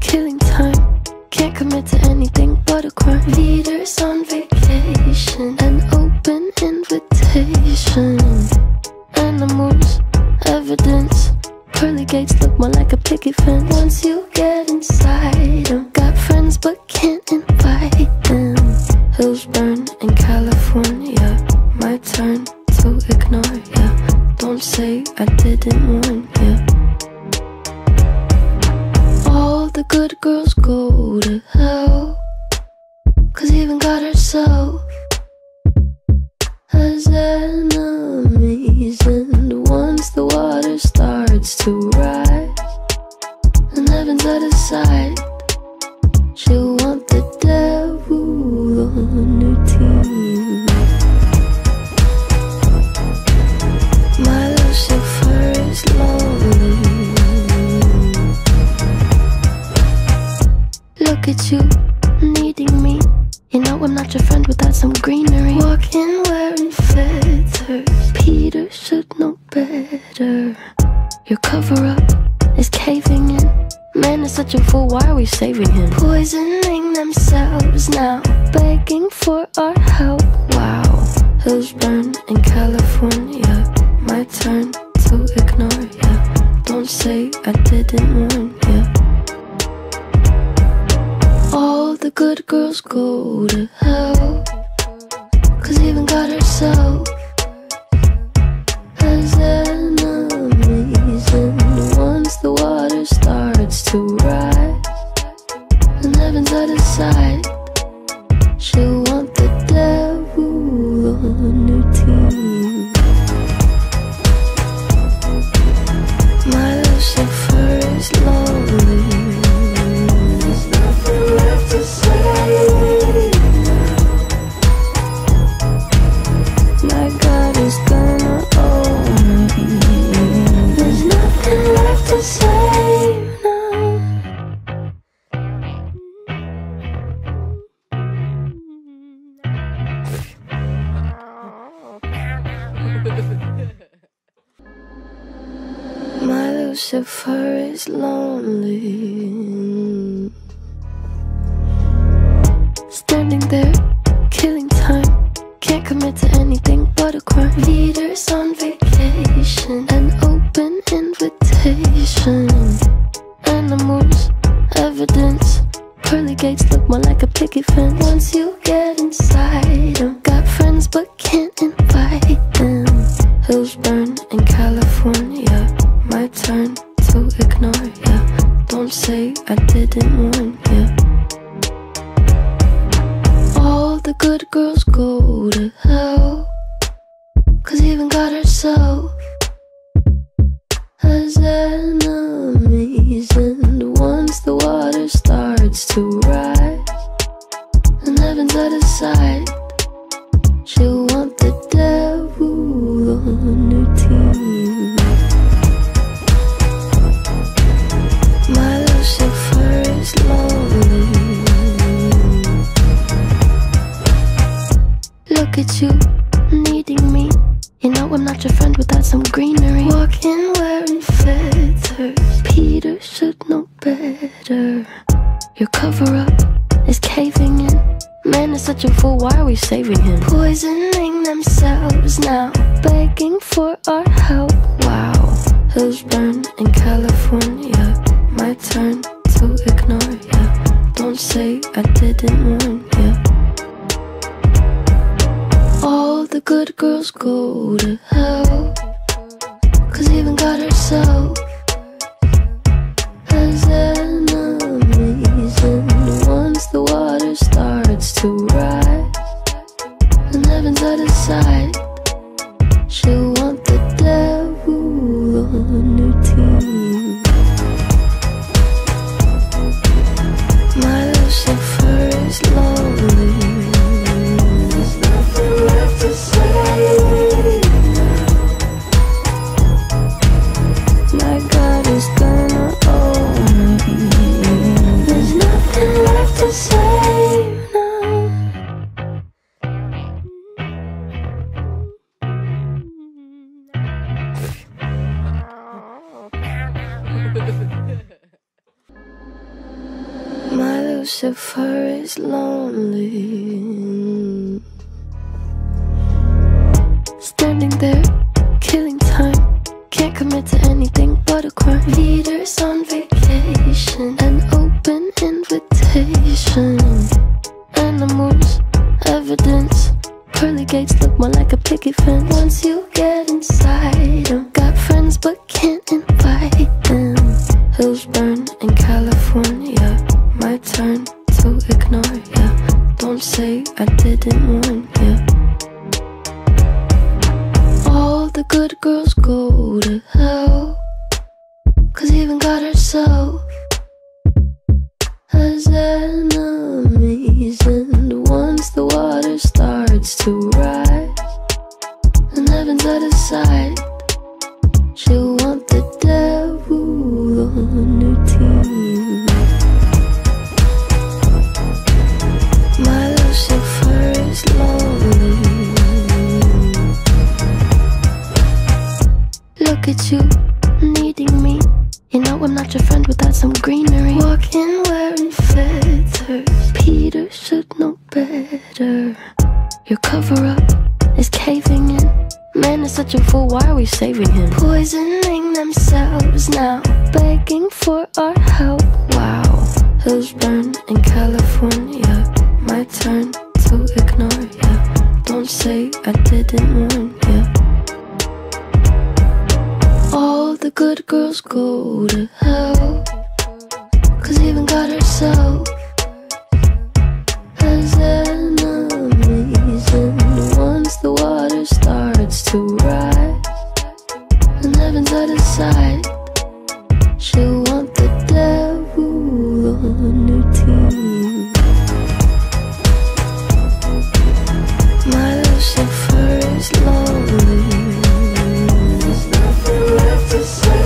killing time, can't commit to anything but a crime. Leaders on vacation, an open invitation. Animals, evidence, pearly gates look more like a picket fence. Once you get inside them, got friends but can't invite them. Hills burn in California, my turn to ignore ya. Don't say I didn't warn ya. All the good girls go to hell, 'cause even God herself has enemies. And once the water starts to rise and heaven's out of sight, she'll want the devil on her team. My Lucifer is lonely. Look at you, needing me. You know I'm not your friend without some greenery. Walking wearing feathers, Peter should know better. Your cover-up is caving in. Man is such a fool, why are we saving him? Poisoning themselves now, begging for our help, wow. Hills burn in California, my turn to ignore ya. Don't say I didn't warn ya. All the good girls go to hell, 'cause even God herself has enemies. And once the water starts to rise and heaven's out of sight, she'll want the devil on her team. My Lucifer is lonely. There's nothing left to say. My God is gonna own me. There's nothing left to say. My Lucifer is lonely. Standing there, killing time, can't commit to anything but a crime. Leaders on vacation, an open invitation. Animals, evidence, pearly gates look more like a picket fence. Once you get inside them, got friends but can't invite them. Hills burn in California, my turn to ignore ya. Don't say I didn't warn ya. All the good girls go to hell, 'cause even God herself has enemies. And once the water starts to rise and heaven's out of sight, she'll want the devil on her team. My Lucifer is lonely. Look at you, needing me. You know I'm not your friend without some greenery. Walking wearing feathers, Peter should know better. Your cover-up is caving in. Man is such a fool, why are we saving him? Poisoning themselves now, begging for our help, wow. Hills burn in California, my turn to ignore ya. Don't say I didn't warn ya. All the good girls go to hell, 'cause even God herself has enemies. And once the water starts to rise and heaven's out of sight, she'll want the devil on her team. My Lucifer is lonely. Same now. Lucifer is lonely. Standing there, killing time, can't commit to anything but a crime. Leaders on vacation, an open invitation. Animals, evidence, pearly gates look more like a picket fence. Once you get inside them, got friends but can't invite them. Hills burn in California, my turn to ignore ya. Don't say I didn't warn ya. All the good girls go to hell, 'cause even God herself has enemies. And once the water starts to rise and heaven's out of sight, she'll want the devil on her team. My Lucifer is lonely. Look at you, needing me. You know I'm not your friend without some greenery. Walking wearing feathers, Peter should know better. Your cover-up is caving in. Man is such a fool, why are we saving him? Poisoning themselves now, begging for our help, wow. Hills burn in California, my turn to ignore ya. Don't say I didn't warn ya. All the good girls go to hell, 'cause even God herself has enemies. And once the water starts to rise and heaven's out of sight, she'll want the devil on her team. My Lucifer is lonely. There's nothing left to say.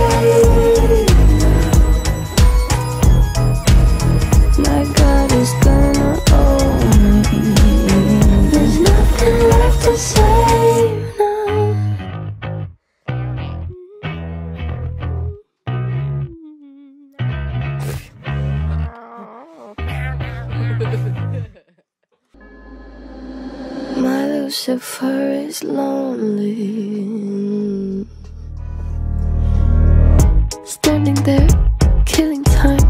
My God is gonna own me. There's nothing left to say. My Lucifer is lonely. Standing there, killing time,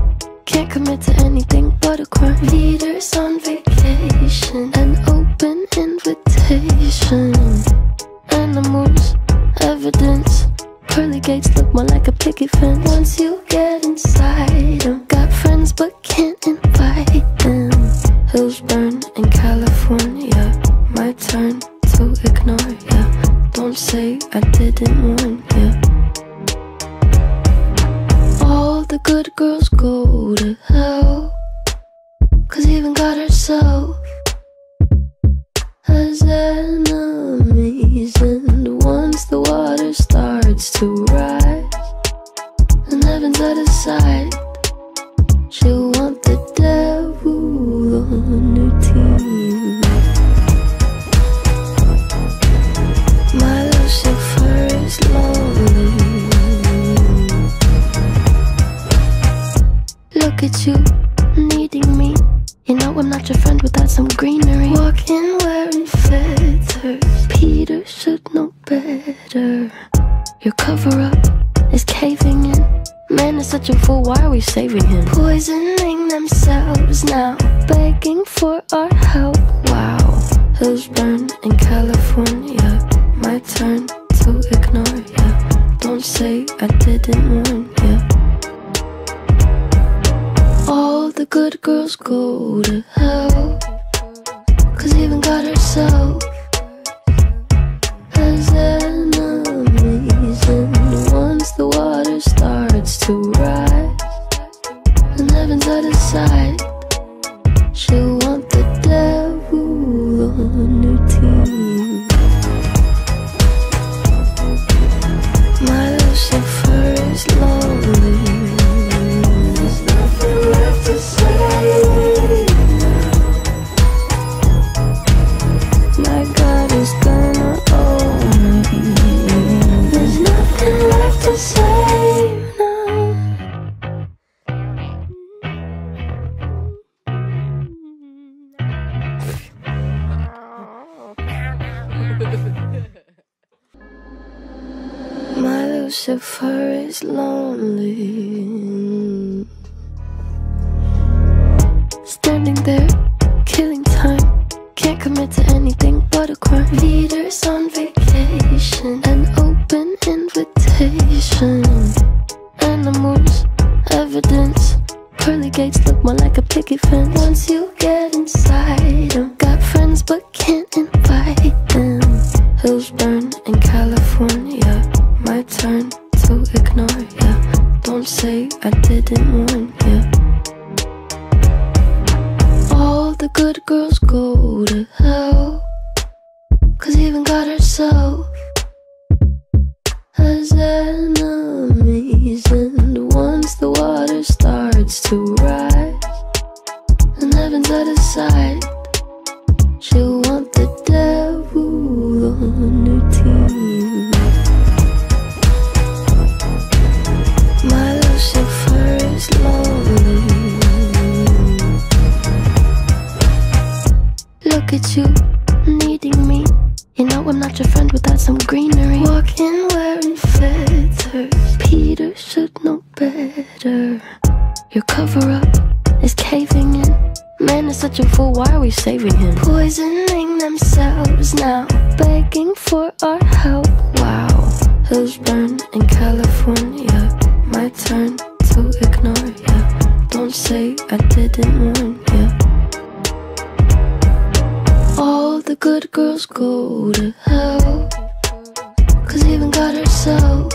can't commit to anything but a crime. Leaders on vacation, an open invitation. Animals, evidence, pearly gates look more like a picket fence. Once you get inside them, got friends but can't invite them. Hills burn in California, my turn to ignore ya. Don't say I didn't warn ya. All the good girls go to hell, 'cause even God herself has enemies. And once the water starts to rise and heaven's out of sight, she'll want the devil on her team. My Lucifer is lonely. Look at you, needing me. You know I'm not your friend without some greenery. Walking wearing feathers, Peter should know better. Your cover-up is caving in. Man is such a fool, why are we saving him? Poisoning themselves now, begging for our help, wow. Hills burn in California, my turn to ignore ya. Don't say I didn't warn ya. All the good girls go to hell, 'cause even God herself has enemies. And once the water starts to rise and heaven's out of sight, she'll want the devil on her team. My Lucifer is lonely. There's nothing left to say. My God is gonna own me. There's nothing left to say now. Each of her is lonely. Standing there, killing time, can't commit to anything but a crime. Leaders on vacation, an open invitation. Animals, evidence, pearly gates look more like a picket fence. Once you get inside them, got friends but can't invite them. Hills burn in California, my turn to ignore ya. Don't say I didn't warn ya. All the good girls go to hell, 'cause even God herself has enemies. And once the water starts to rise and heaven's out of sight, she'll want the devil on her team. My Lucifer is lonely. Look at you, needing me. You know I'm not your friend without some greenery. Walking wearing feathers, Peter should know better. Your cover-up is caving in. Man is such a fool, why are we saving him? Poisoning themselves now, begging for our help, wow. Hills burn in California, my turn to ignore ya. Don't say I didn't warn ya. All the good girls go to hell, 'cause even God herself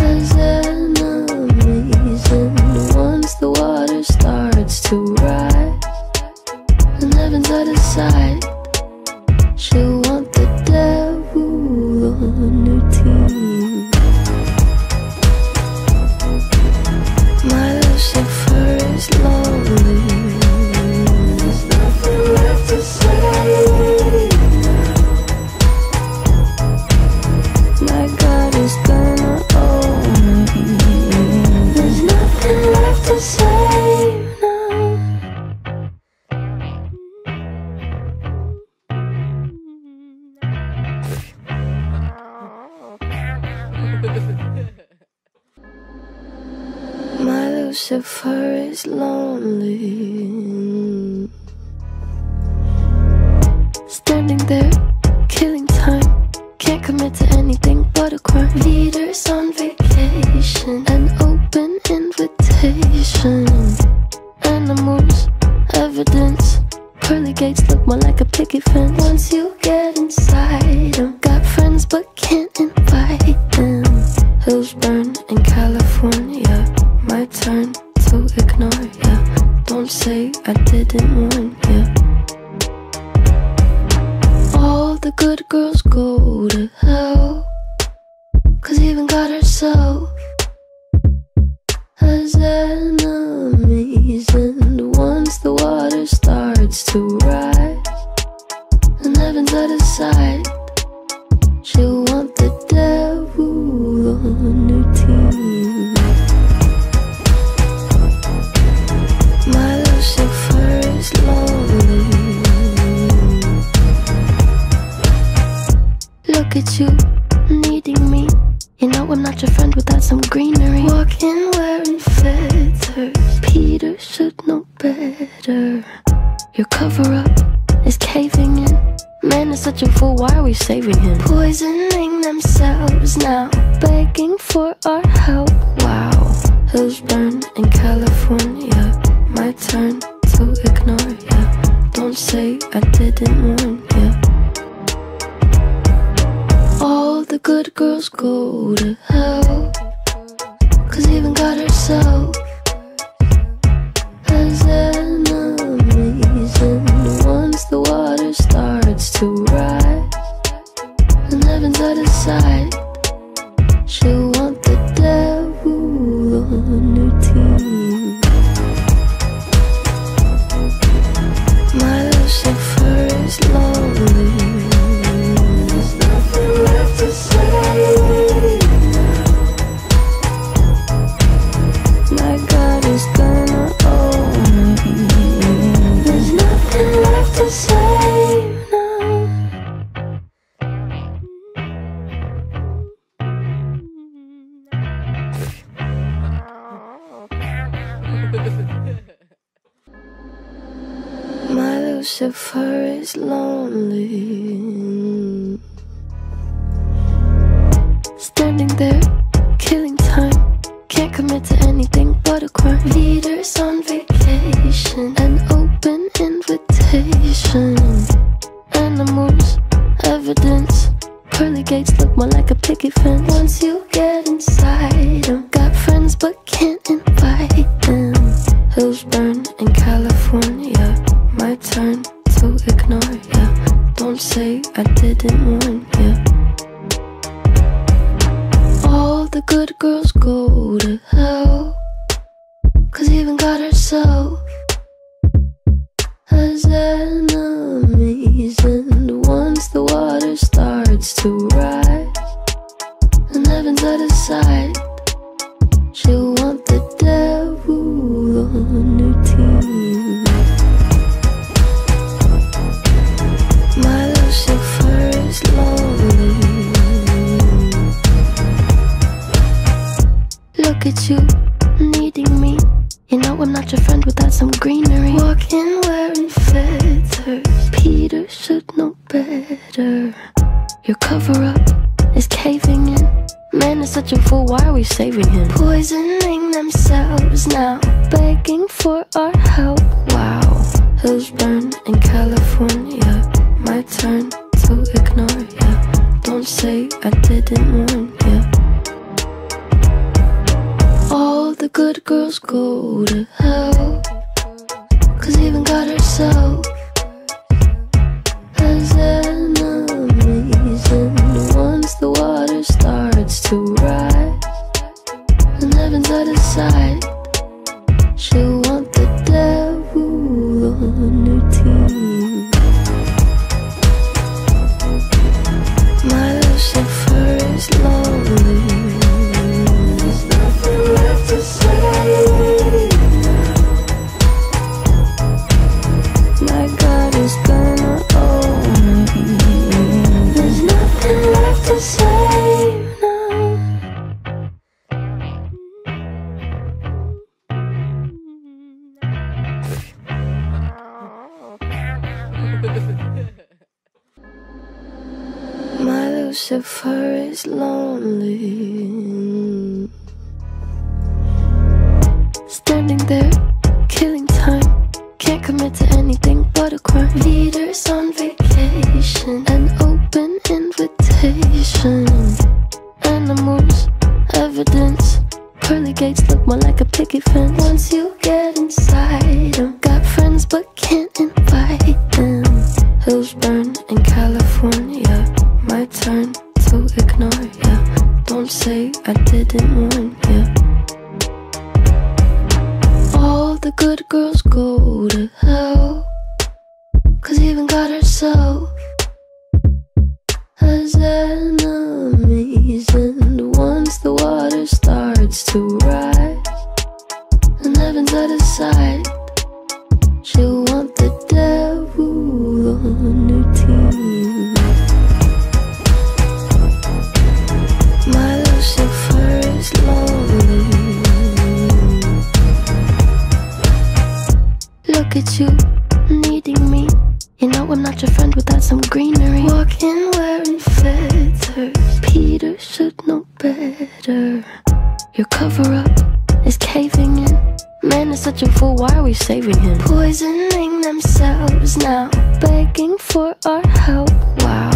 has enemies. And once the water starts to rise and heaven's out of sight, she'll want the devil on her team. My Lucifer is lonely. There's nothing left to say. My God is gonna own me. There's nothing left to say. My Lucifer is lonely. Standing there, killing time, can't commit to anything but a crime. Leaders on vacation, an open invitation. Animals, evidence, pearly gates look more like a picket fence. Once you get inside them, got friends but can't invite them. Hills burn in California, my turn to ignore ya. Don't say I didn't warn ya. All the good girls go to hell, 'cause even God herself has enemies. And once the water starts to rise and heaven's out of sight, she'll want the devil on her team. My Lucifer is lonely. Look at you, needing me. You know I'm not your friend without some greenery. Walking wearing feathers, Peter should know better. Your cover-up is caving in. Man is such a fool, why are we saving him? Poisoning themselves now, begging for our help, wow. Hills burn in California, my turn to ignore ya. Don't say I didn't warn ya. All the good girls go to hell, 'cause even God herself has enemies. And once the water starts to rise and heaven's out of sight, she'll want the devil on her team. My Lucifer is lonely. There's nothing left to say. My Lucifer is lonely. Standing there, killing time, can't commit to anything but a crime. Leaders on vacation, an open invitation. Animals, evidence, pearly gates look more like a picket fence. Once you get inside them, got friends but can't invite them. Hills burn in California, my turn to ignore ya. Don't say I didn't warn ya. All the good girls go to hell, 'cause even God herself has enemies. And once the water starts to rise and heaven's out of sight, she'll want the devil on her team. My Lucifer is lonely. Look at you, needing me. You know I'm not your friend without some greenery. Walking wearing feathers, Peter should know better. Your cover-up is caving in. Man is such a fool, why are we saving him? Poisoning themselves now, begging for our help, wow. Hills burn in California, my turn to ignore ya. Don't say I didn't warn ya. All the good girls go to hell, 'cause even God herself has enemies. And once the water starts to rise and heaven's out of sight, she'll want the devil on her team. My Lucifer is lonely. There's nothing left to say. My God is gonna own me. There's nothing left to say. My Lucifer is lonely. Standing there, killing time, can't commit to anything but a crime. Leaders on vacation, an open invitation. Animals, evidence, pearly gates look more like a picket fence. Once you get inside them, got friends but can't invite them. Hills burn in California, my turn to ignore ya. Don't say I didn't warn ya. All the good girls go to hell, 'cause even God herself has enemies. And once the water starts to rise and heaven's out of sight, she'll want the devil on her team. My Lucifer is lonely. Look at you, needing me. You know I'm not your friend without some greenery. Walking wearing feathers, Peter should know better. Your cover-up is caving in. Man is such a fool, why are we saving him? Poisoning themselves now, begging for our help, wow.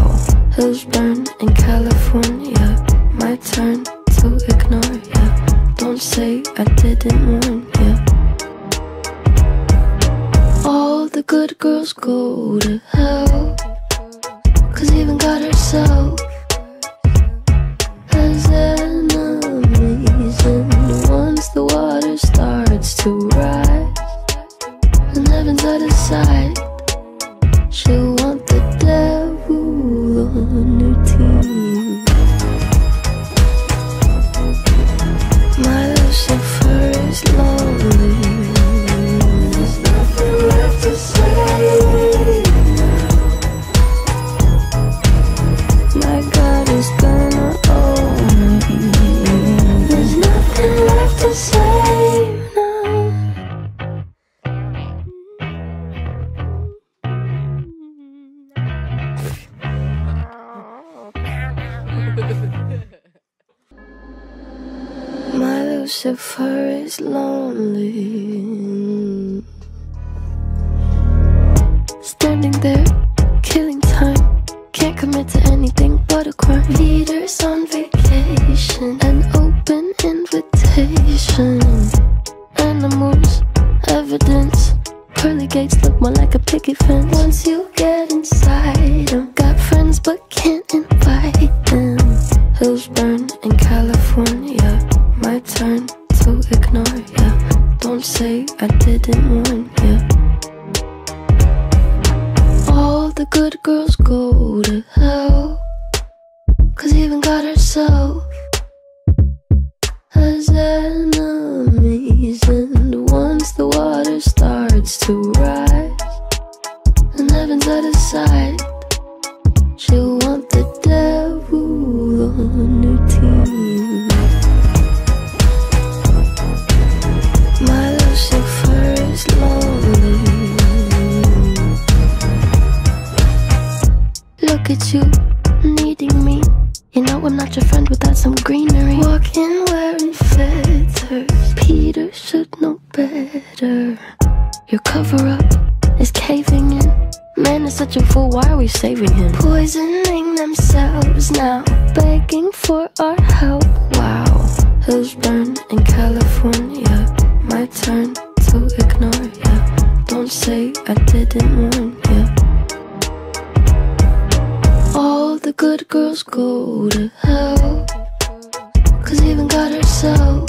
Hills burn in California, my turn to ignore ya. Don't say I didn't warn ya. All the good girls go to hell, 'cause even God herself has enemies. And once the water starts to rise and heaven's out of sight, she'll want the devil on her team. My Lucifer is lonely. Same now. Lucifer is lonely. Standing there, killing time, can't commit to anything but a crime. Leaders on vacation, an open invitation. Animals, evidence, pearly gates look more like a picket fence. Once you get inside them, got friends but can't invite them. Hills burn in California, my turn to ignore ya. Don't say I didn't warn ya. All the good girls go to hell, 'cause even God herself has enemies. And once the water starts to rise and heaven's out of sight, she'll want the devil on her team. My Lucifer is lonely. Look at you, needing me. You know I'm not your friend without some greenery. Walking wearing feathers, Peter should know better. Your cover-up is caving in. Man is such a fool, why are we saving him? Poisoning themselves now, begging for our help, wow. Hills burn in California, my turn to ignore ya. Don't say I didn't warn ya. All the good girls go to hell, 'cause even God herself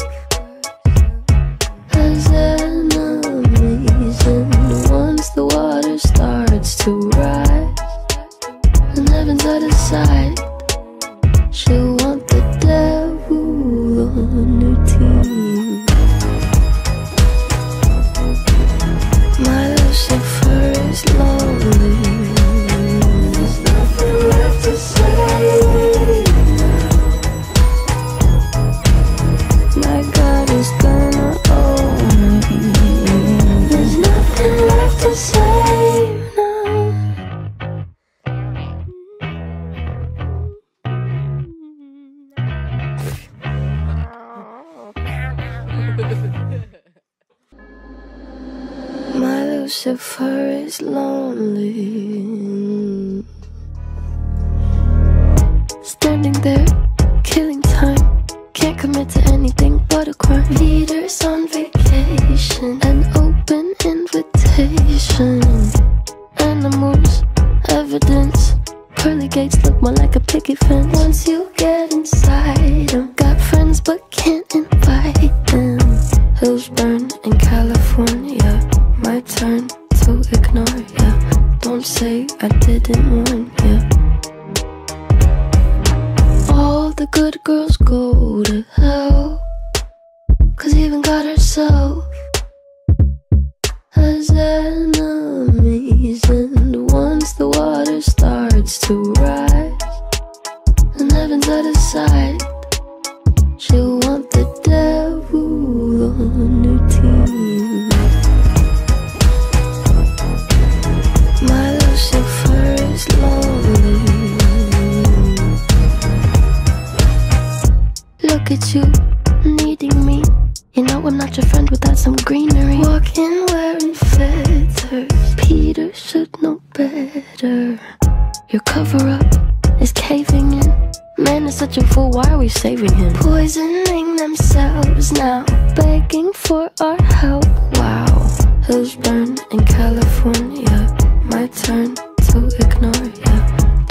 has enemies. And once the water starts to rise and heaven's out of sight, she'll want the devil on her team. My Lucifer is lonely. There's nothing left to say. My God is gonna own me. There's nothing left to say. My Lucifer is lonely. Standing there, killing time, can't commit to anything but a crime. Leaders on vacation, an open invitation. Animals, evidence, pearly gates look more like a picket fence. Once you get inside them, got friends but can't invite them. Hills burn in California, my turn to ignore ya. Don't say I didn't warn ya. All the good girls go to hell, 'cause even God herself has enemies. And once the water starts to rise and heaven's out of sight, she'll want the devil on her team. My Lucifer is lonely. Look at you, needing me. You know I'm not your friend without some greenery. Walking wearing feathers, Peter should know better. Your cover-up is caving in. Man is such a fool, why are we saving him? Poisoning themselves now, begging for our help, wow. Hills burn in California, my turn to ignore ya.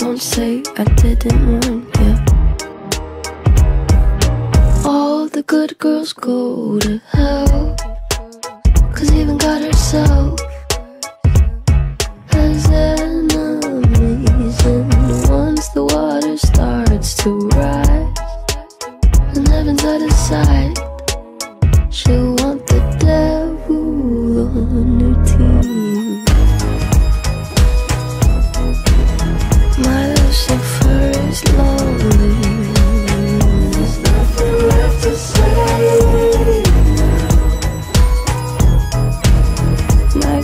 Don't say I didn't warn ya. All the good girls go to hell, 'cause even God herself has enemies. And once the water starts to rise and heaven's out of sight, she'll want the devil on her team. My Lucifer is lonely. My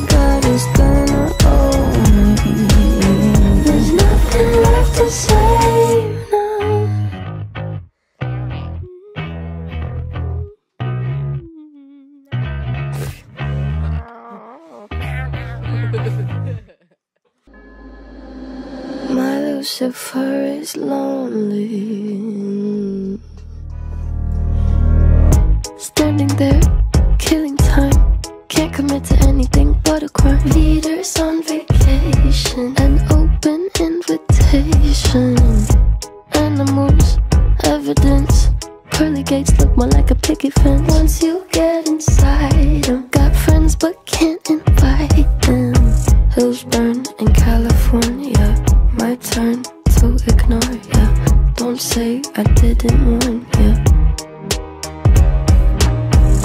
Lucifer is lonely. Standing there, killing time, can't commit to anything but a crime. Leaders on vacation, an open invitation. Animals, evidence, pearly gates look more like a picket fence. Once you get inside them, got friends but can't invite them. Hills burn in California, my turn to ignore ya. Don't say I didn't warn ya.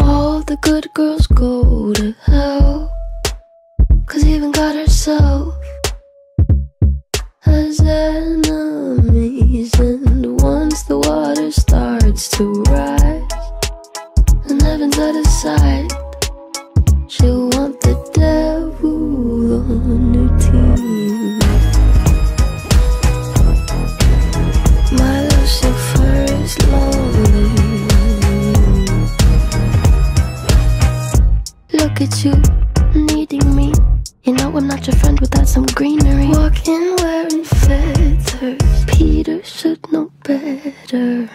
All the good girls go to hell, 'cause even God herself has enemies. And once the water starts to rise and heaven's out of sight, she'll want the devil on her team. My Lucifer is lonely. Look at you, needing me. You know I'm not your friend without some greenery. Walking wearing feathers, Peter should know better.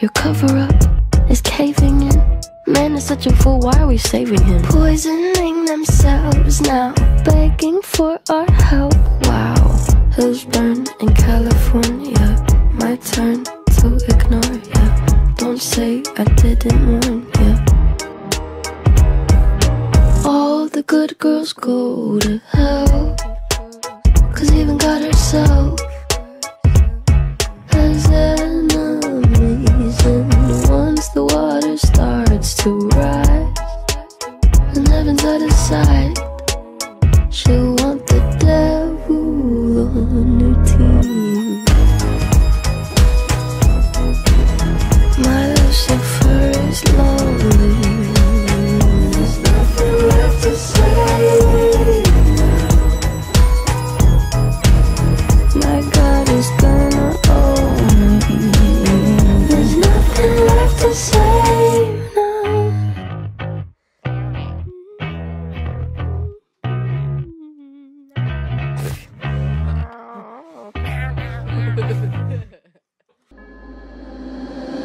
Your cover-up is caving in. Man is such a fool, why are we saving him? Poisoning themselves now, begging for our help, wow. Hills burn in California, my turn to ignore ya. Don't say I didn't warn ya. All the good girls go to hell, 'cause even God herself has enemies. And once the water starts to rise and heaven's out of sight, she'll want the devil on her team. My Lucifer is lonely. There's nothing left to say. My God is gonna own me. There's nothing left to say.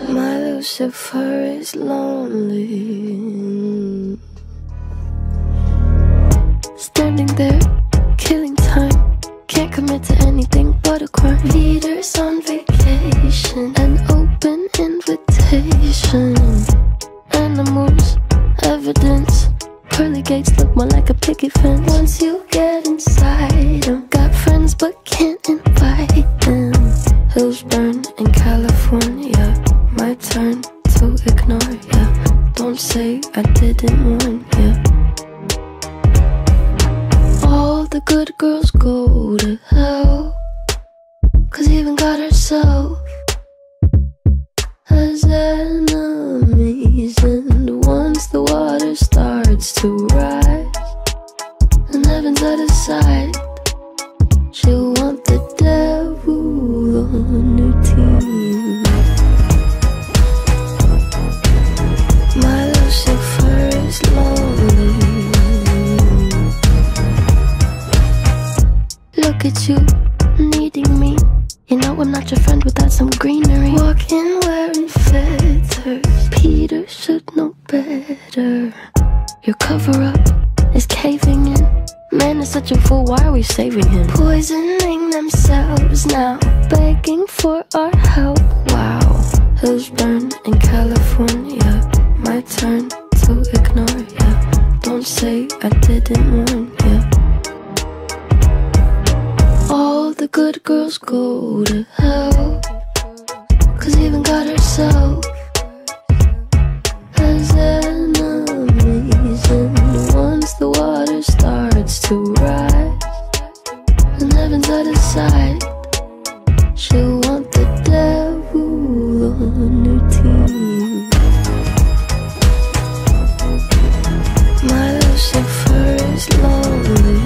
My Lucifer is lonely. Standing there, killing time, can't commit to anything but a crime. Leaders on vacation, an open invitation. Animals, evidence, pearly gates look more like a picket fence. Once you get inside them, got friends but can't invite them. Hills burn in California, my turn to ignore ya. Don't say I didn't warn ya. All the good girls go to hell, 'cause even God herself has enemies. And once the water starts to rise and heaven's out of sight, she'll want the devil on her team. My Lucifer is lonely. Look at you, needing me. You know I'm not your friend without some greenery. Walking wearing feathers, Peter should know better. Your cover-up is caving in. Man is such a fool, why are we saving him? Poisoning themselves now, begging for our help, wow. Hills burn in California, my turn to ignore ya. Don't say I didn't warn ya. All the good girls go to hell, 'cause even God herself has enemies. And once the water starts to rise and heaven's out of sight, she'll want the devil on her team. My Lucifer is lonely.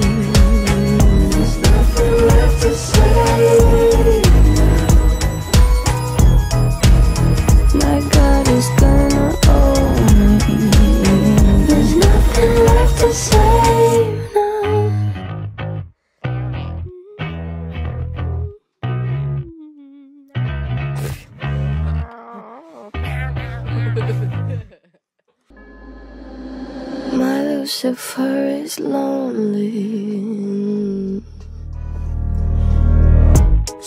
Same now. is lonely.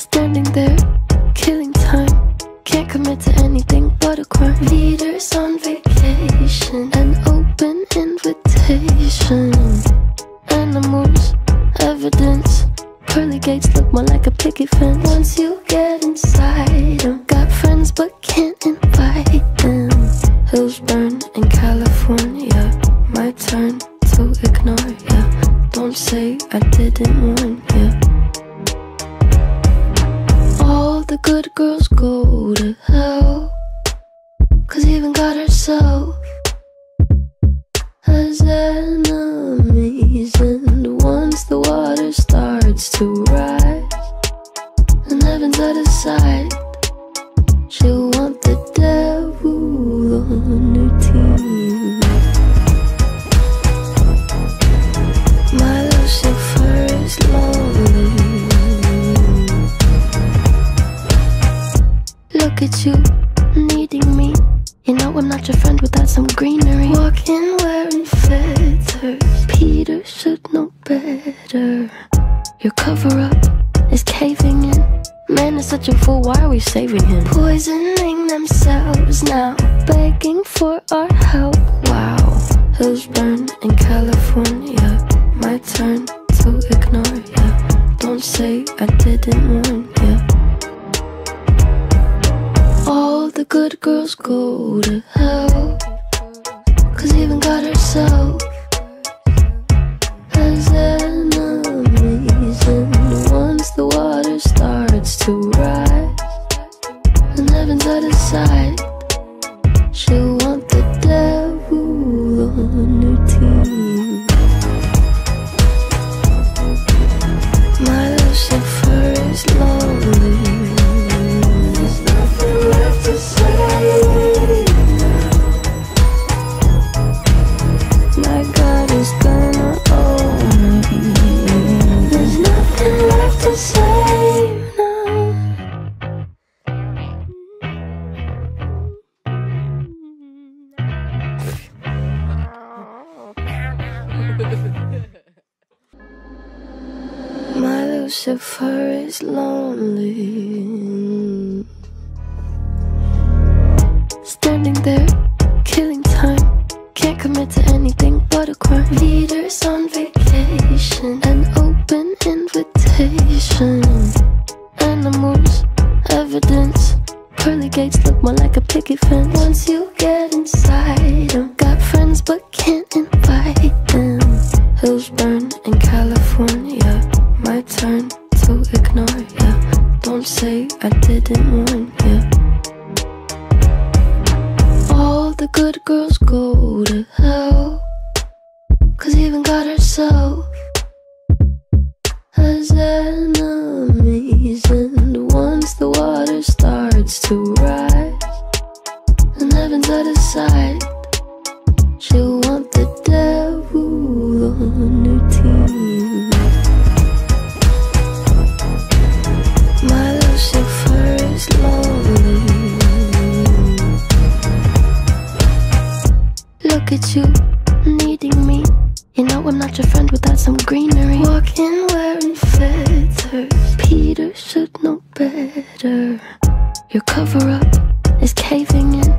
Standing there, killing time, can't commit to anything but a crime. Leaders on vacation, an open invitation. Animals, evidence, pearly gates look more like a picket fence. Once you get inside them, got friends but can't invite them. Hills burn in California, my turn to ignore ya. Don't say I didn't warn ya. All the good girls go to hell, 'cause even God herself has enemies. And once the water starts to rise and heaven's out of sight, she'll want the devil on her team. My Lucifer is lonely. Look at you, needing me. You know I'm not your friend without some greenery. Walking wearing feathers, Peter should know better. Your cover-up is caving in. Man is such a fool, why are we saving him? Poisoning themselves now, begging for our help, wow. Hills burn in California, my turn to ignore ya. Don't say I didn't warn ya. All the good girls go to hell, 'cause even God herself has enemies. And once the water starts to rise and heaven's out of sight, she'll want the devil on her team. My Lucifer is lonely. There's nothing left to say. My God is gonna own me. There's nothing left to say. My Lucifer is lonely. Standing there, killing time, can't commit to anything but a crime. Leaders on vacation, an open invitation. Animals, evidence, pearly gates look more like a picket fence. Once you get inside them, got friends but can't invite them. Hills burn in California, my turn to ignore ya. Don't say I didn't warn ya. All the good girls go to hell, 'cause even God herself has enemies. And once the water starts to rise and heaven's out of sight, she'll want the devil on her team. My Lucifer is lonely. Look at you, needing me. You know I'm not your friend without some greenery. Walking wearing feathers, Peter should know better. Your cover-up is caving in.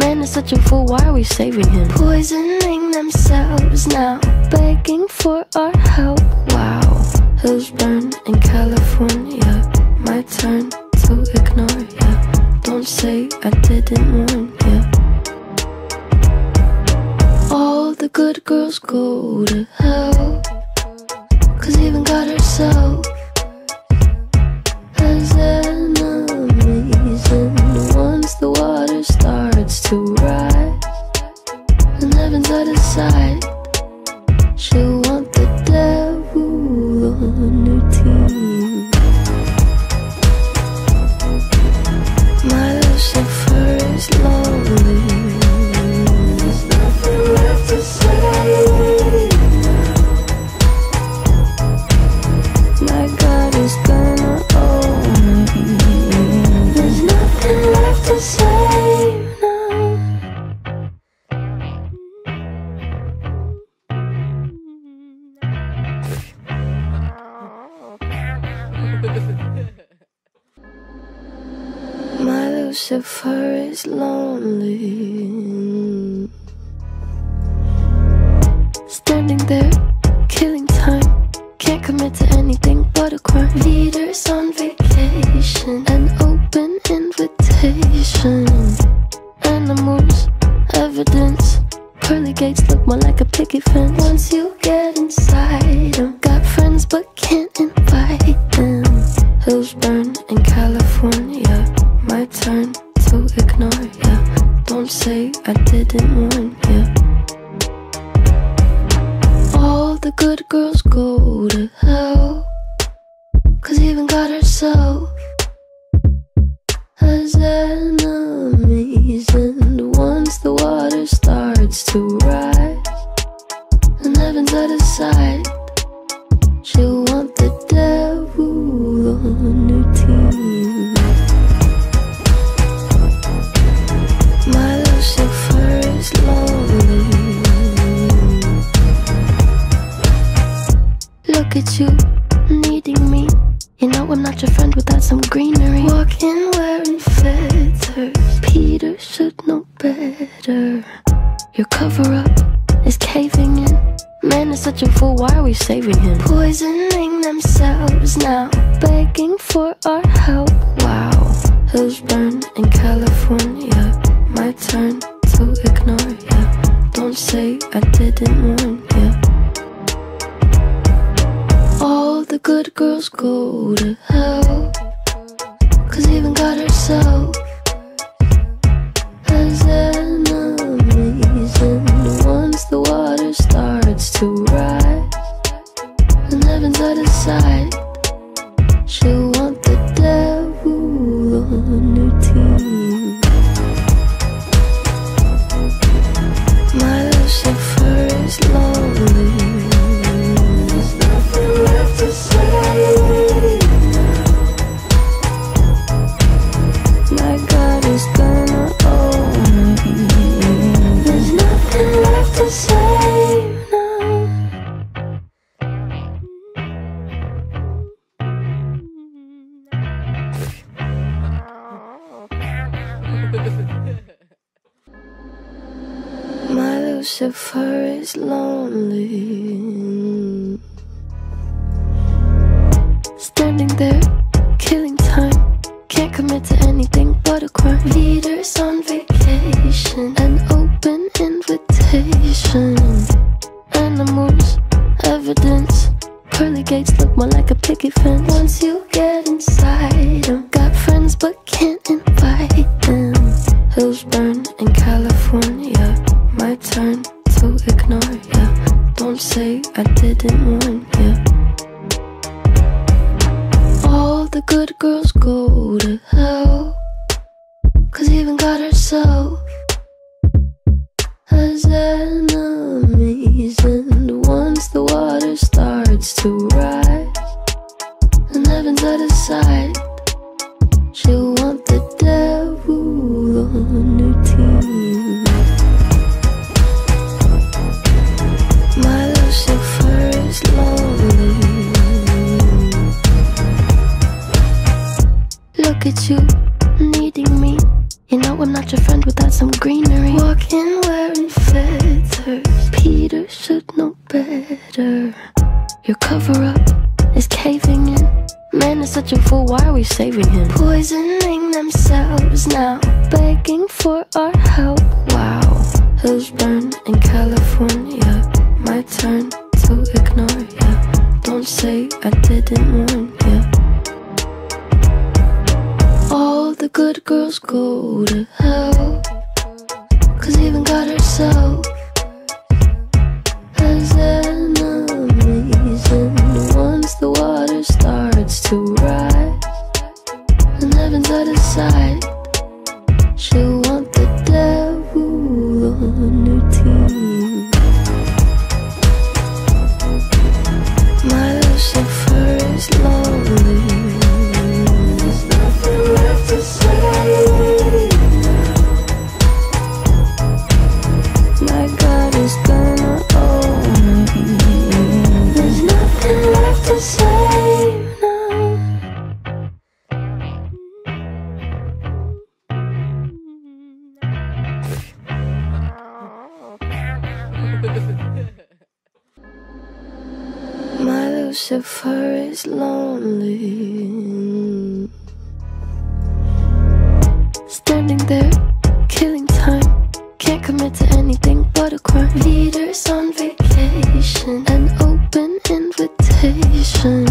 Man is such a fool, why are we saving him? Poisoning themselves now, begging for our help, wow. Hills burn in California, my turn to ignore ya. Don't say I didn't warn ya. All the good girls go to hell, 'cause even God herself has enemies. And once the water starts to rise and heaven's out of sight, she'll want the devil on her team. My Lucifer is lonely. There's nothing left to say. Each of her is lonely. Standing there, killing time, can't commit to anything but a crime. Leaders on vacation, an open invitation. Animals, evidence, pearly gates look more like a picket fence. Once you get inside them, got friends but can't invite them. Hills burn in California, my turn to ignore ya. Don't say I didn't warn ya. All the good girls go to hell, 'cause even God herself has enemies. And once the water starts to rise and heaven's out of sight, she'll want the devil on her team. My Lucifer is lonely. Look at you, needing me. You know I'm not your friend without some greenery. Walking wearing feathers, Peter should know better. Your cover-up is caving in. Man is such a fool, why are we saving him? Poisoning themselves now, begging for our help, wow. Hills burn in California, my turn to ignore ya. Don't say I didn't warn ya. All the good girls go to hell, 'cause even God herself has enemies. And once the water starts to rise and heaven's out of sight, she'll want the devil on her team. My Lucifer is lonely. There's nothing left to say. My God is gonna own me. There's nothing left to say. My Lucifer is lonely. Standing there, killing time, can't commit to anything but a crime. Leaders on vacation, an open invitation. Animals, evidence, pearly gates look more like a picket fence. Once you get inside them, got friends but can't invite them. Hills burn in California, my turn to ignore ya. Don't say I didn't warn ya. All the good girls go to hell, 'cause even God herself has enemies. And once the water starts to rise and heaven's out of sight, she'll want the devil on her team. My Lucifer is lonely. Look at you, needing me. You know I'm not your friend without some greenery. Walking wearing feathers, Peter should know better. Your cover-up is caving in. Man is such a fool, why are we saving him? Poisoning themselves now, begging for our help, wow. Hills burn in California, my turn to ignore ya. Don't say I didn't warn ya. All the good girls go to hell, 'cause even God herself has enemies. And once the water starts to rise and heaven's out of sight, she'll want the devil on her team. My Lucifer is lonely. Same now. Lucifer is lonely. Standing there, killing time, can't commit to anything but a crime. Leaders on vacation, an open invitation.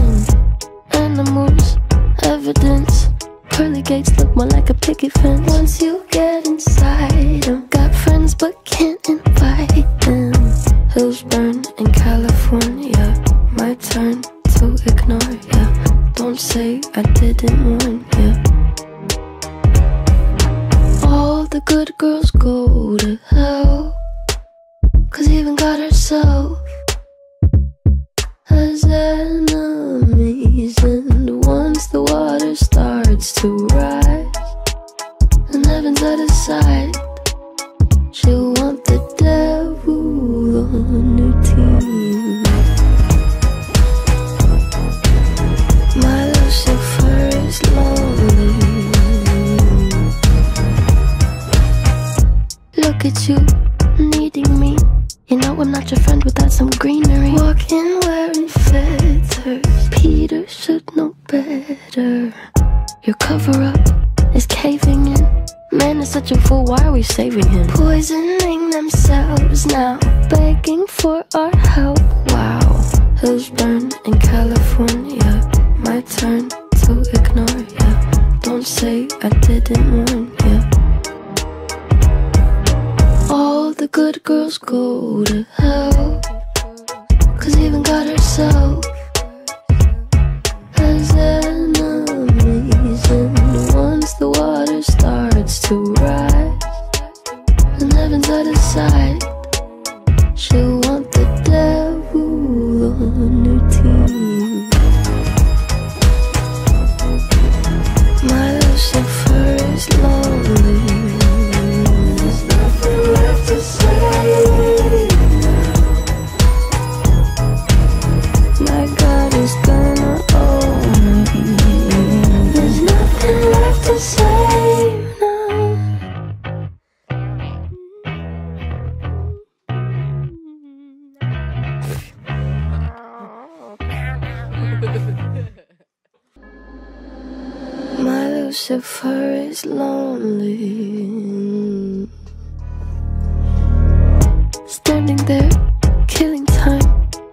Animals, evidence, pearly gates look more like a picket fence. Once you get inside them, got friends but can't invite them. Hills burn in California, my turn to ignore ya. Don't say I didn't warn ya. All the good girls go to hell, 'cause even God herself has enemies. And once the water starts to rise and heaven's out of sight, she'll want the devil on her team. My Lucifer is lonely. Look at you, needing me. You know I'm not your friend without some greenery. Walking wearing feathers, Peter should know better. Your cover-up is caving in. Man is such a fool, why are we saving him? Poisoning themselves now, begging for our help, wow. Hills burn in California, my turn to ignore ya. Don't say I didn't warn ya. All the good girls go to hell, 'cause even God herself has enemies. And once the water starts to rise and heaven's out of sight, she'll want the devil on her team. My Lucifer is lonely. There's nothing left to say. My God is gonna own me. There's nothing left to say. My Lucifer is lonely. Standing there, killing time,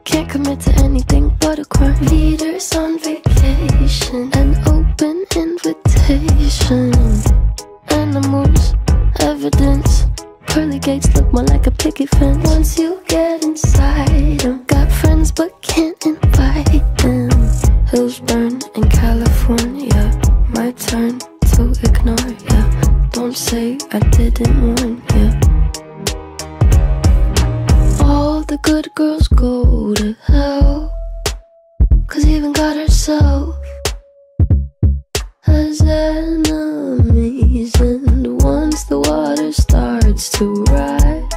can't commit to anything but a crime. Leaders on vacation, an open invitation. Animals, evidence, pearly gates look more like a picket fence. Once you get inside them, got friends but can't invite them. Hills burn in California, my turn to ignore ya. Don't say I didn't warn ya. All the good girls go to hell, 'cause even God herself has enemies. And once the water starts to rise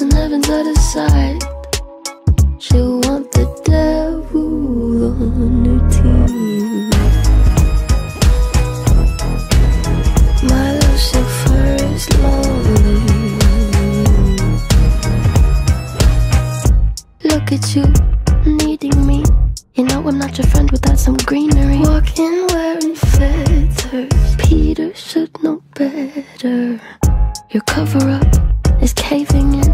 and heaven's out of sight, she'll want the devil on her team. My Lucifer is lonely. Look at you, needing me. You know I'm not your friend without some greenery. Walking wearing feathers, Peter should know better. Your cover-up is caving in.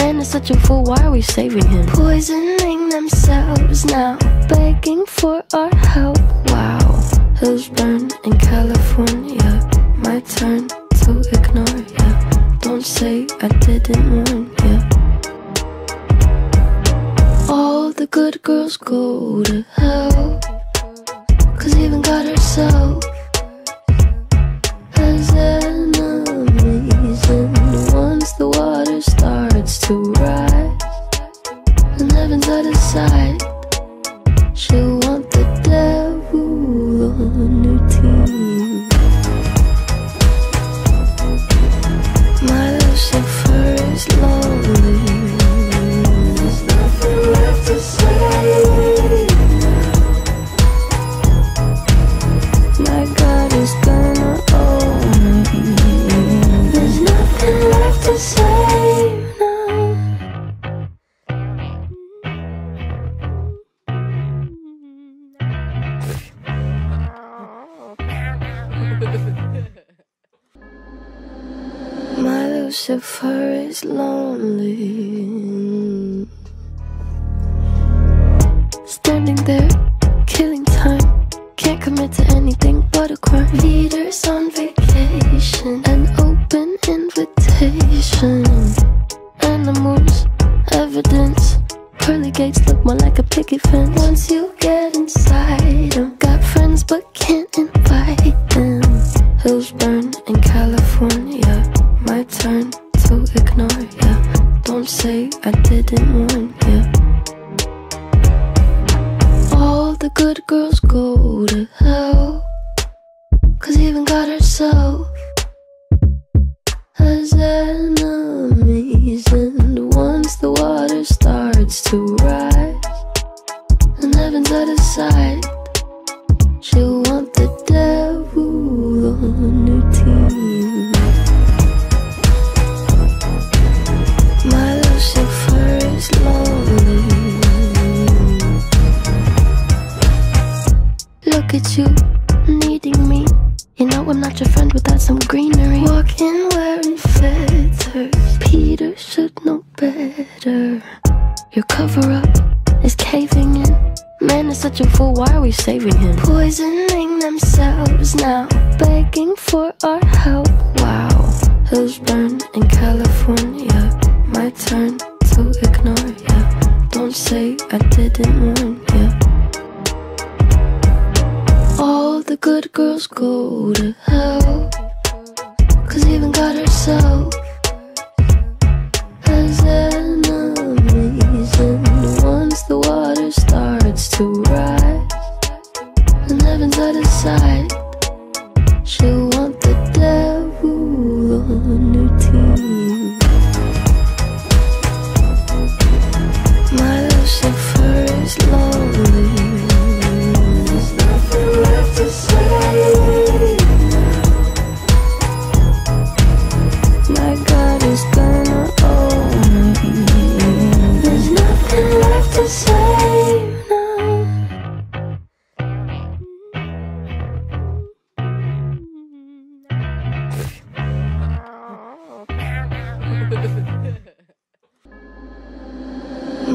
Man is such a fool, why are we saving him? Poisoning themselves now, begging for our help, wow. Hills burn in California, my turn to ignore ya. Don't say I didn't warn ya. All the good girls go to hell, 'cause even God herself has enemies. And once the water starts to rise and heaven's out of sight, she'll want the devil on her team. My Lucifer is lonely. Same now. Each of her is lonely. Standing there, killing time, can't commit to anything but a crime. Leaders on vacation, an open invitation. Animals, evidence, pearly gates look more like a picket fence. Once you get inside them, got friends but can't invite them. Hills burn in California, my turn to ignore ya. Don't say I didn't warn ya. All the good girls go to hell, 'cause even God herself has enemies. And once the water starts to rise and heaven's out of sight, she'll want the devil on her team. My Lucifer is lonely. Look at you, needing me. You know I'm not your friend without some greenery. Walking wearing feathers, Peter should know better. Your cover-up is caving in. Man is such a fool, why are we saving him? Poisoning themselves now, begging for our help, wow. Hills burn in California, my turn to ignore ya. Don't say I didn't warn ya. All the good girls go to hell, 'cause even God herself has enemies. And once the water starts to rise and heaven's out of sight, she'll want the devil on her team. My Lucifer is lonely. There's nothing left to say. My God is gonna own me. There's nothing left to say.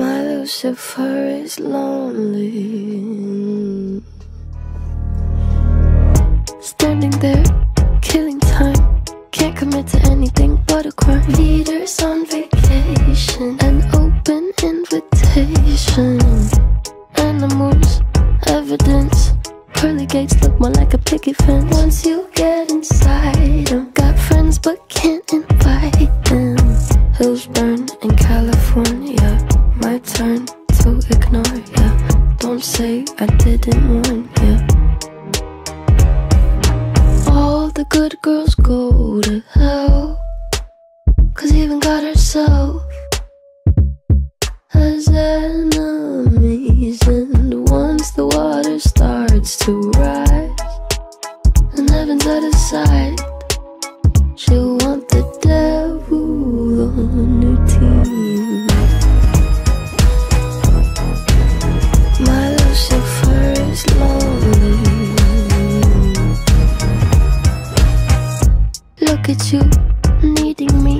My Lucifer is lonely. Standing there, killing time, can't commit to anything but a crime. Leaders on vacation, an open invitation. Animals, evidence, pearly gates look more like a picket fence. Once you get inside them, got friends but can't invite them. Hills burn in California, my turn to ignore ya. Don't say I didn't warn ya. All the good girls go to hell, 'cause even God herself has enemies. And once the water starts to rise and heaven's out of sight, she'll want the devil on her team. My Lucifer is lonely. Look at you, needing me.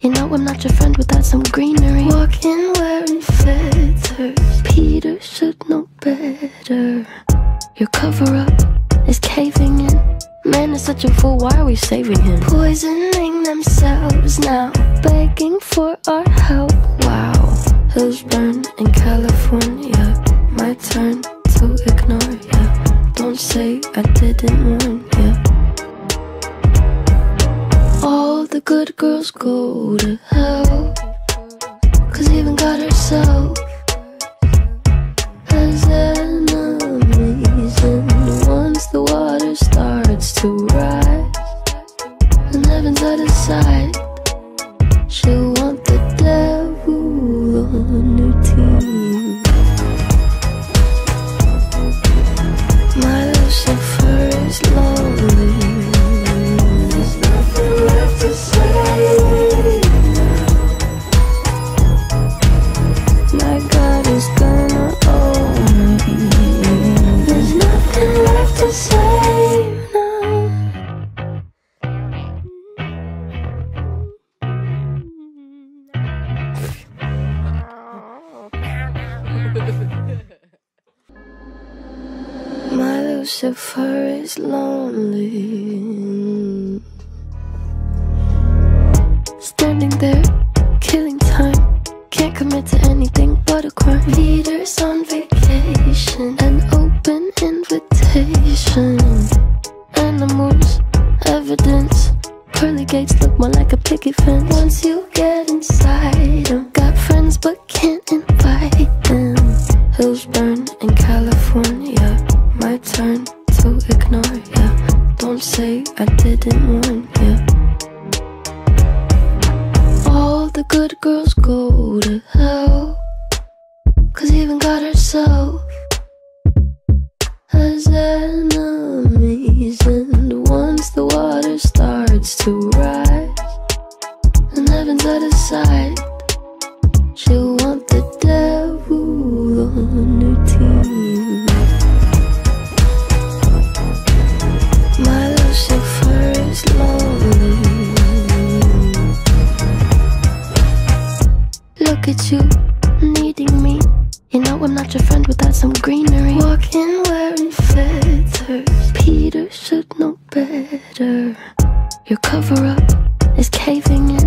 You know I'm not your friend without some greenery. Walking wearing feathers, Peter should know better. Your cover-up is caving in. Man is such a fool, why are we saving him? Poisoning themselves now, begging for our help, wow. Hills burn in California, my turn to ignore ya. Don't say I didn't warn ya. All the good girls go to hell, 'cause even God herself has enemies. And once the water starts to rise and heaven's out of sight, she'll want the devil on her team. My Lucifer is lonely. There's nothing left to say. Lucifer is lonely. Standing there, killing time, can't commit to anything but a crime. Leaders on vacation, an open invitation. Animals, evidence, pearly gates look more like a picket fence. Once you get inside them, got friends but can't invite them. Hills burn in California, my turn to ignore ya. Don't say I didn't warn ya. All the good girls go to hell, 'cause even God herself has enemies. And once the water starts to rise and heaven's out of sight, she'll want the devil on her team. My Lucifer is lonely. Look at you, needing me. You know I'm not your friend without some greenery. Walking wearing feathers, Peter should know better. Your cover-up is caving in.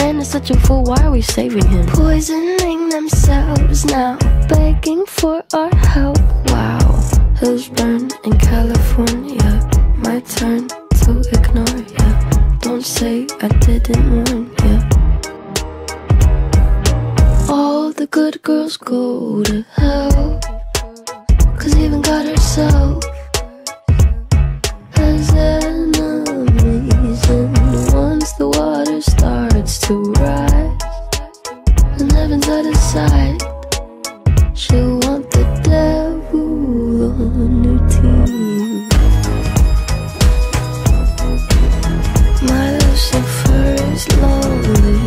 Man is such a fool, why are we saving him? Poisoning themselves now, begging for our help, wow. Hills burn in California, my turn to ignore ya. Don't say I didn't warn ya. All the good girls go to hell, 'cause even God herself has enemies. And once the water starts to rise and heaven's out of sight, she'll want the devil on her team. My Lucifer is lonely.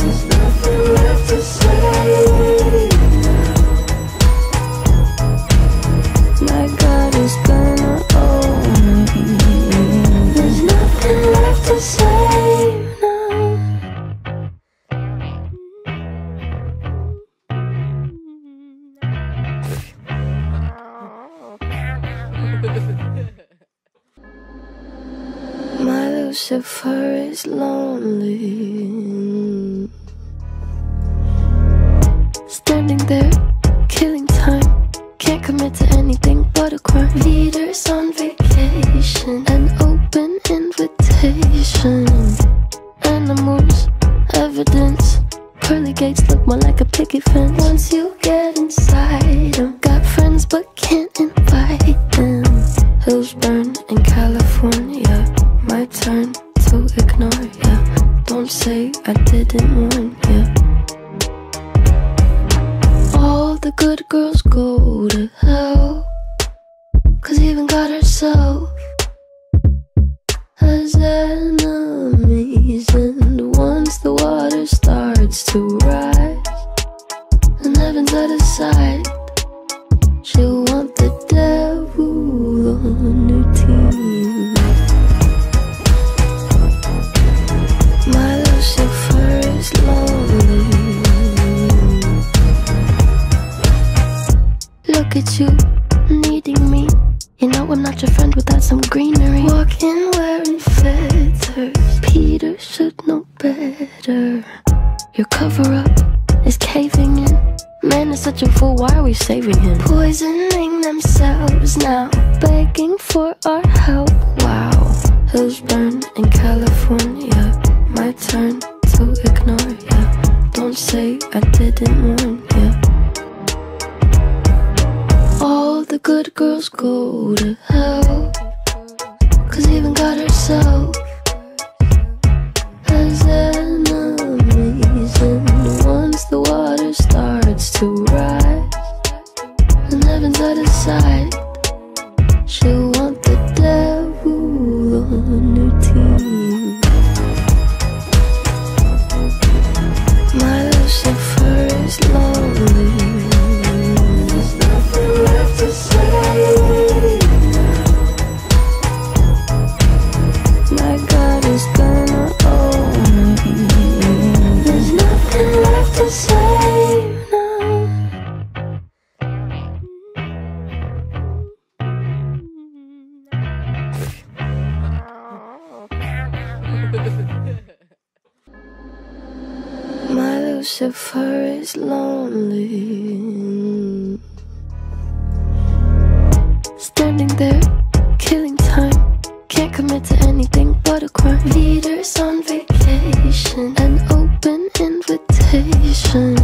There's nothing left to say. My God is gonna own me. There's nothing left to say. My Lucifer is lonely. Standing there, killing time, can't commit to anything but a crime. Leaders on vacation, an open invitation. Animals, evidence, pearly gates look more like a picket fence. Once you get inside them, got friends but can't invite them. Hills burn in California, my turn to ignore ya. Don't say I didn't warn ya. All the good girls go to hell, 'cause even God herself has enemies. And once the water starts to rise and heaven's out of sight, she'll want the devil on her team. My Lucifer is lonely. Look at you, needing me. You know I'm not your friend without some greenery. Walking wearing feathers, Peter should know better. Your cover-up is caving in. Man is such a fool, why are we saving him? Poisoning themselves now, begging for our help, wow. Hills burn in California, my turn to ignore ya. Don't say I didn't warn ya. All the good girls go to hell, 'cause even God herself has enemies. And once the water starts to rise and heaven's out of sight, she'll want the devil on her team. My Lucifer is lonely. Same now. Each of her is lonely. Standing there, killing time, can't commit to anything but a crime. Leaders on vacation, an open invitation.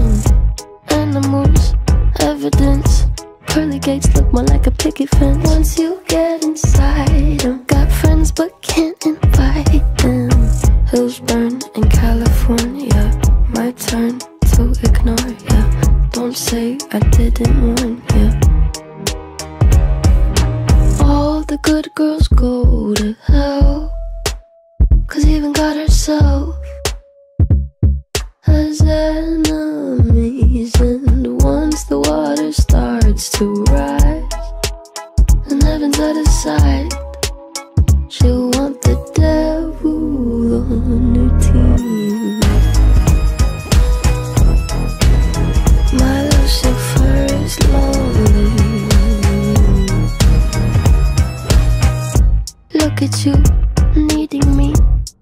Animals, evidence, pearly gates look more like a picket fence. Once you get inside them, got friends but can't invite them. Hills burn in California, my turn to ignore ya. Don't say I didn't warn ya. All the good girls go to hell, 'cause even God herself has enemies. And once the water starts to rise and heaven's out of sight, she'll want the devil on her team. My Lucifer is lonely. Look at you, needing me.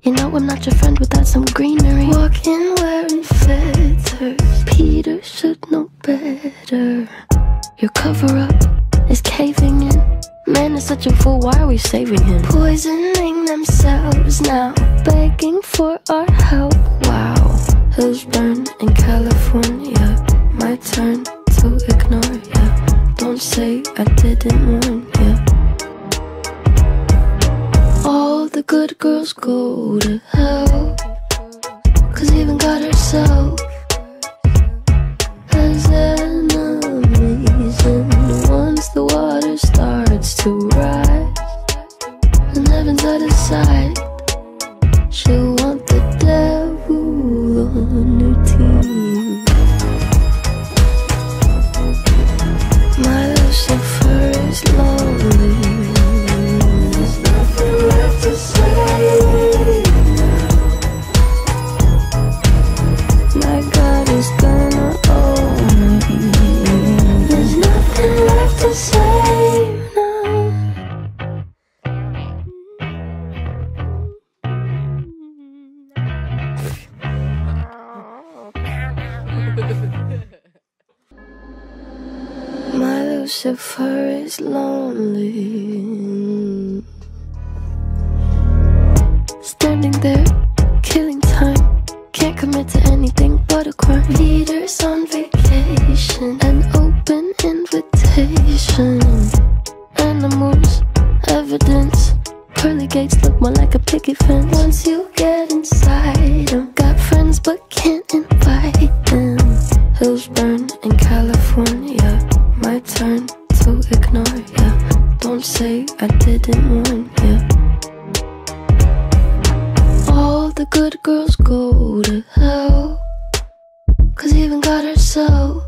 You know I'm not your friend without some greenery. Walking wearing feathers, Peter should know better. Your cover-up is caving in. Man is such a fool, why are we saving him? Poisoning themselves now, begging for our help, wow. Hills burn in California, my turn to ignore ya. Don't say I didn't warn ya. All the good girls go to hell, 'cause even God herself has enemies. And once the water starts to rise and heaven's out of sight, she'll want the devil on her team. My Lucifer is lonely. There's nothing left to say. My God is gonna own me. There's nothing left to say. My Lucifer is lonely. Standing there, killing time, can't commit to anything but a crime. Leaders on vacation, an open invitation. Animals, evidence, pearly gates look more like a picket fence. Once you get inside them, got friends but can't invite them. Hills burn in California, my turn to ignore ya. Don't say I didn't warn ya. All the good girls go to hell, 'cause even God herself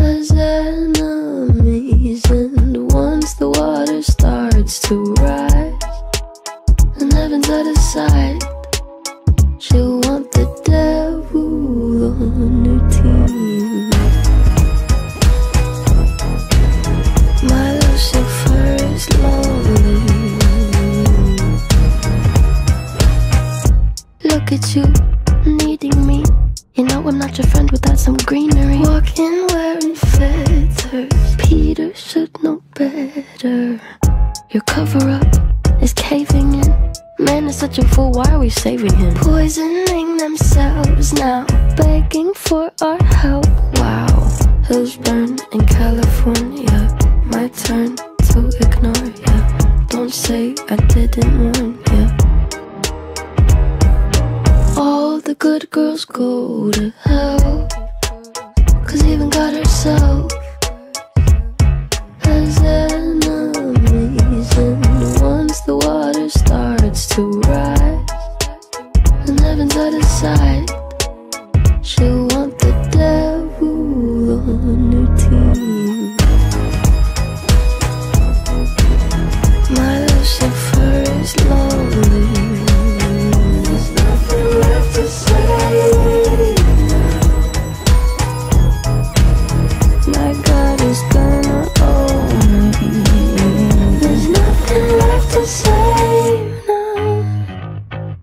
has enemies. And once the water starts to rise and heaven's out of sight, she'll want the devil on her team. My Lucifer is lonely. Look at you, needing me. You know I'm not your friend without some greenery. Walking wearing feathers, Peter should know better. Your cover-up is caving in. Man is such a fool, why are we saving him? Poisoning themselves now, begging for our help, wow. Hills burn in California, my turn to ignore ya. Don't say I didn't warn ya. All the good girls go to hell, 'cause even God herself has enemies. And once the water starts to rise and heaven's out of sight, she'll want the devil on her team. My Lucifer is lonely. Same now.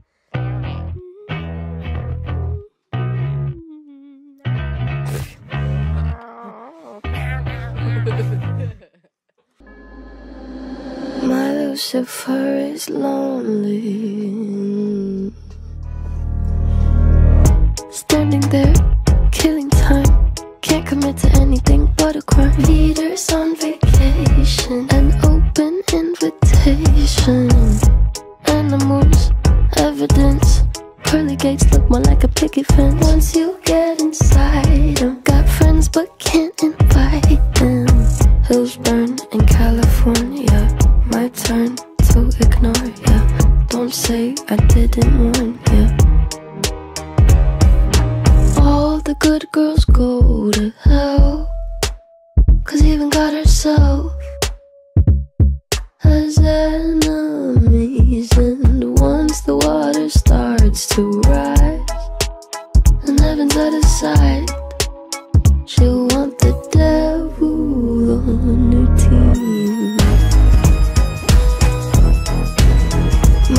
Lucifer is lonely. Standing there, killing time, can't commit to anything but a crime. Leaders on vacation, an open invitation. Animals, evidence, pearly gates look more like a picket fence. Once you get inside them, got friends but can't invite them. Hills burn in California, my turn to ignore ya. Don't say I didn't warn ya. All the good girls go to hell, 'cause even God herself has enemies. And once the water starts to rise and heaven's out of sight, she'll want the devil on her team.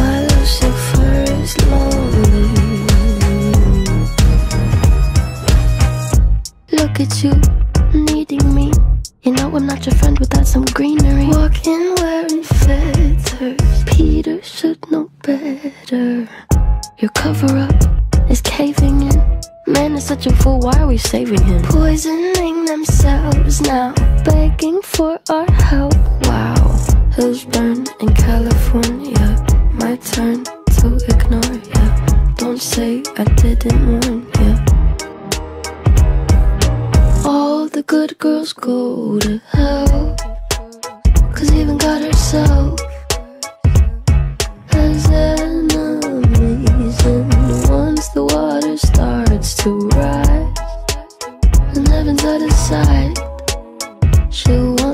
My Lucifer is lonely. Look at you, needing me. You know I'm not your friend without some greenery. Walking wearing feathers, Peter should know better. Your cover-up is caving in. Man is such a fool, why are we saving him? Poisoning themselves now, begging for our help, wow. Hills burn in California, my turn to ignore ya. Don't say I didn't warn ya. All the good girls go to hell, 'cause even God herself has enemies. And once the water starts to rise and heaven's out of sight, she'll want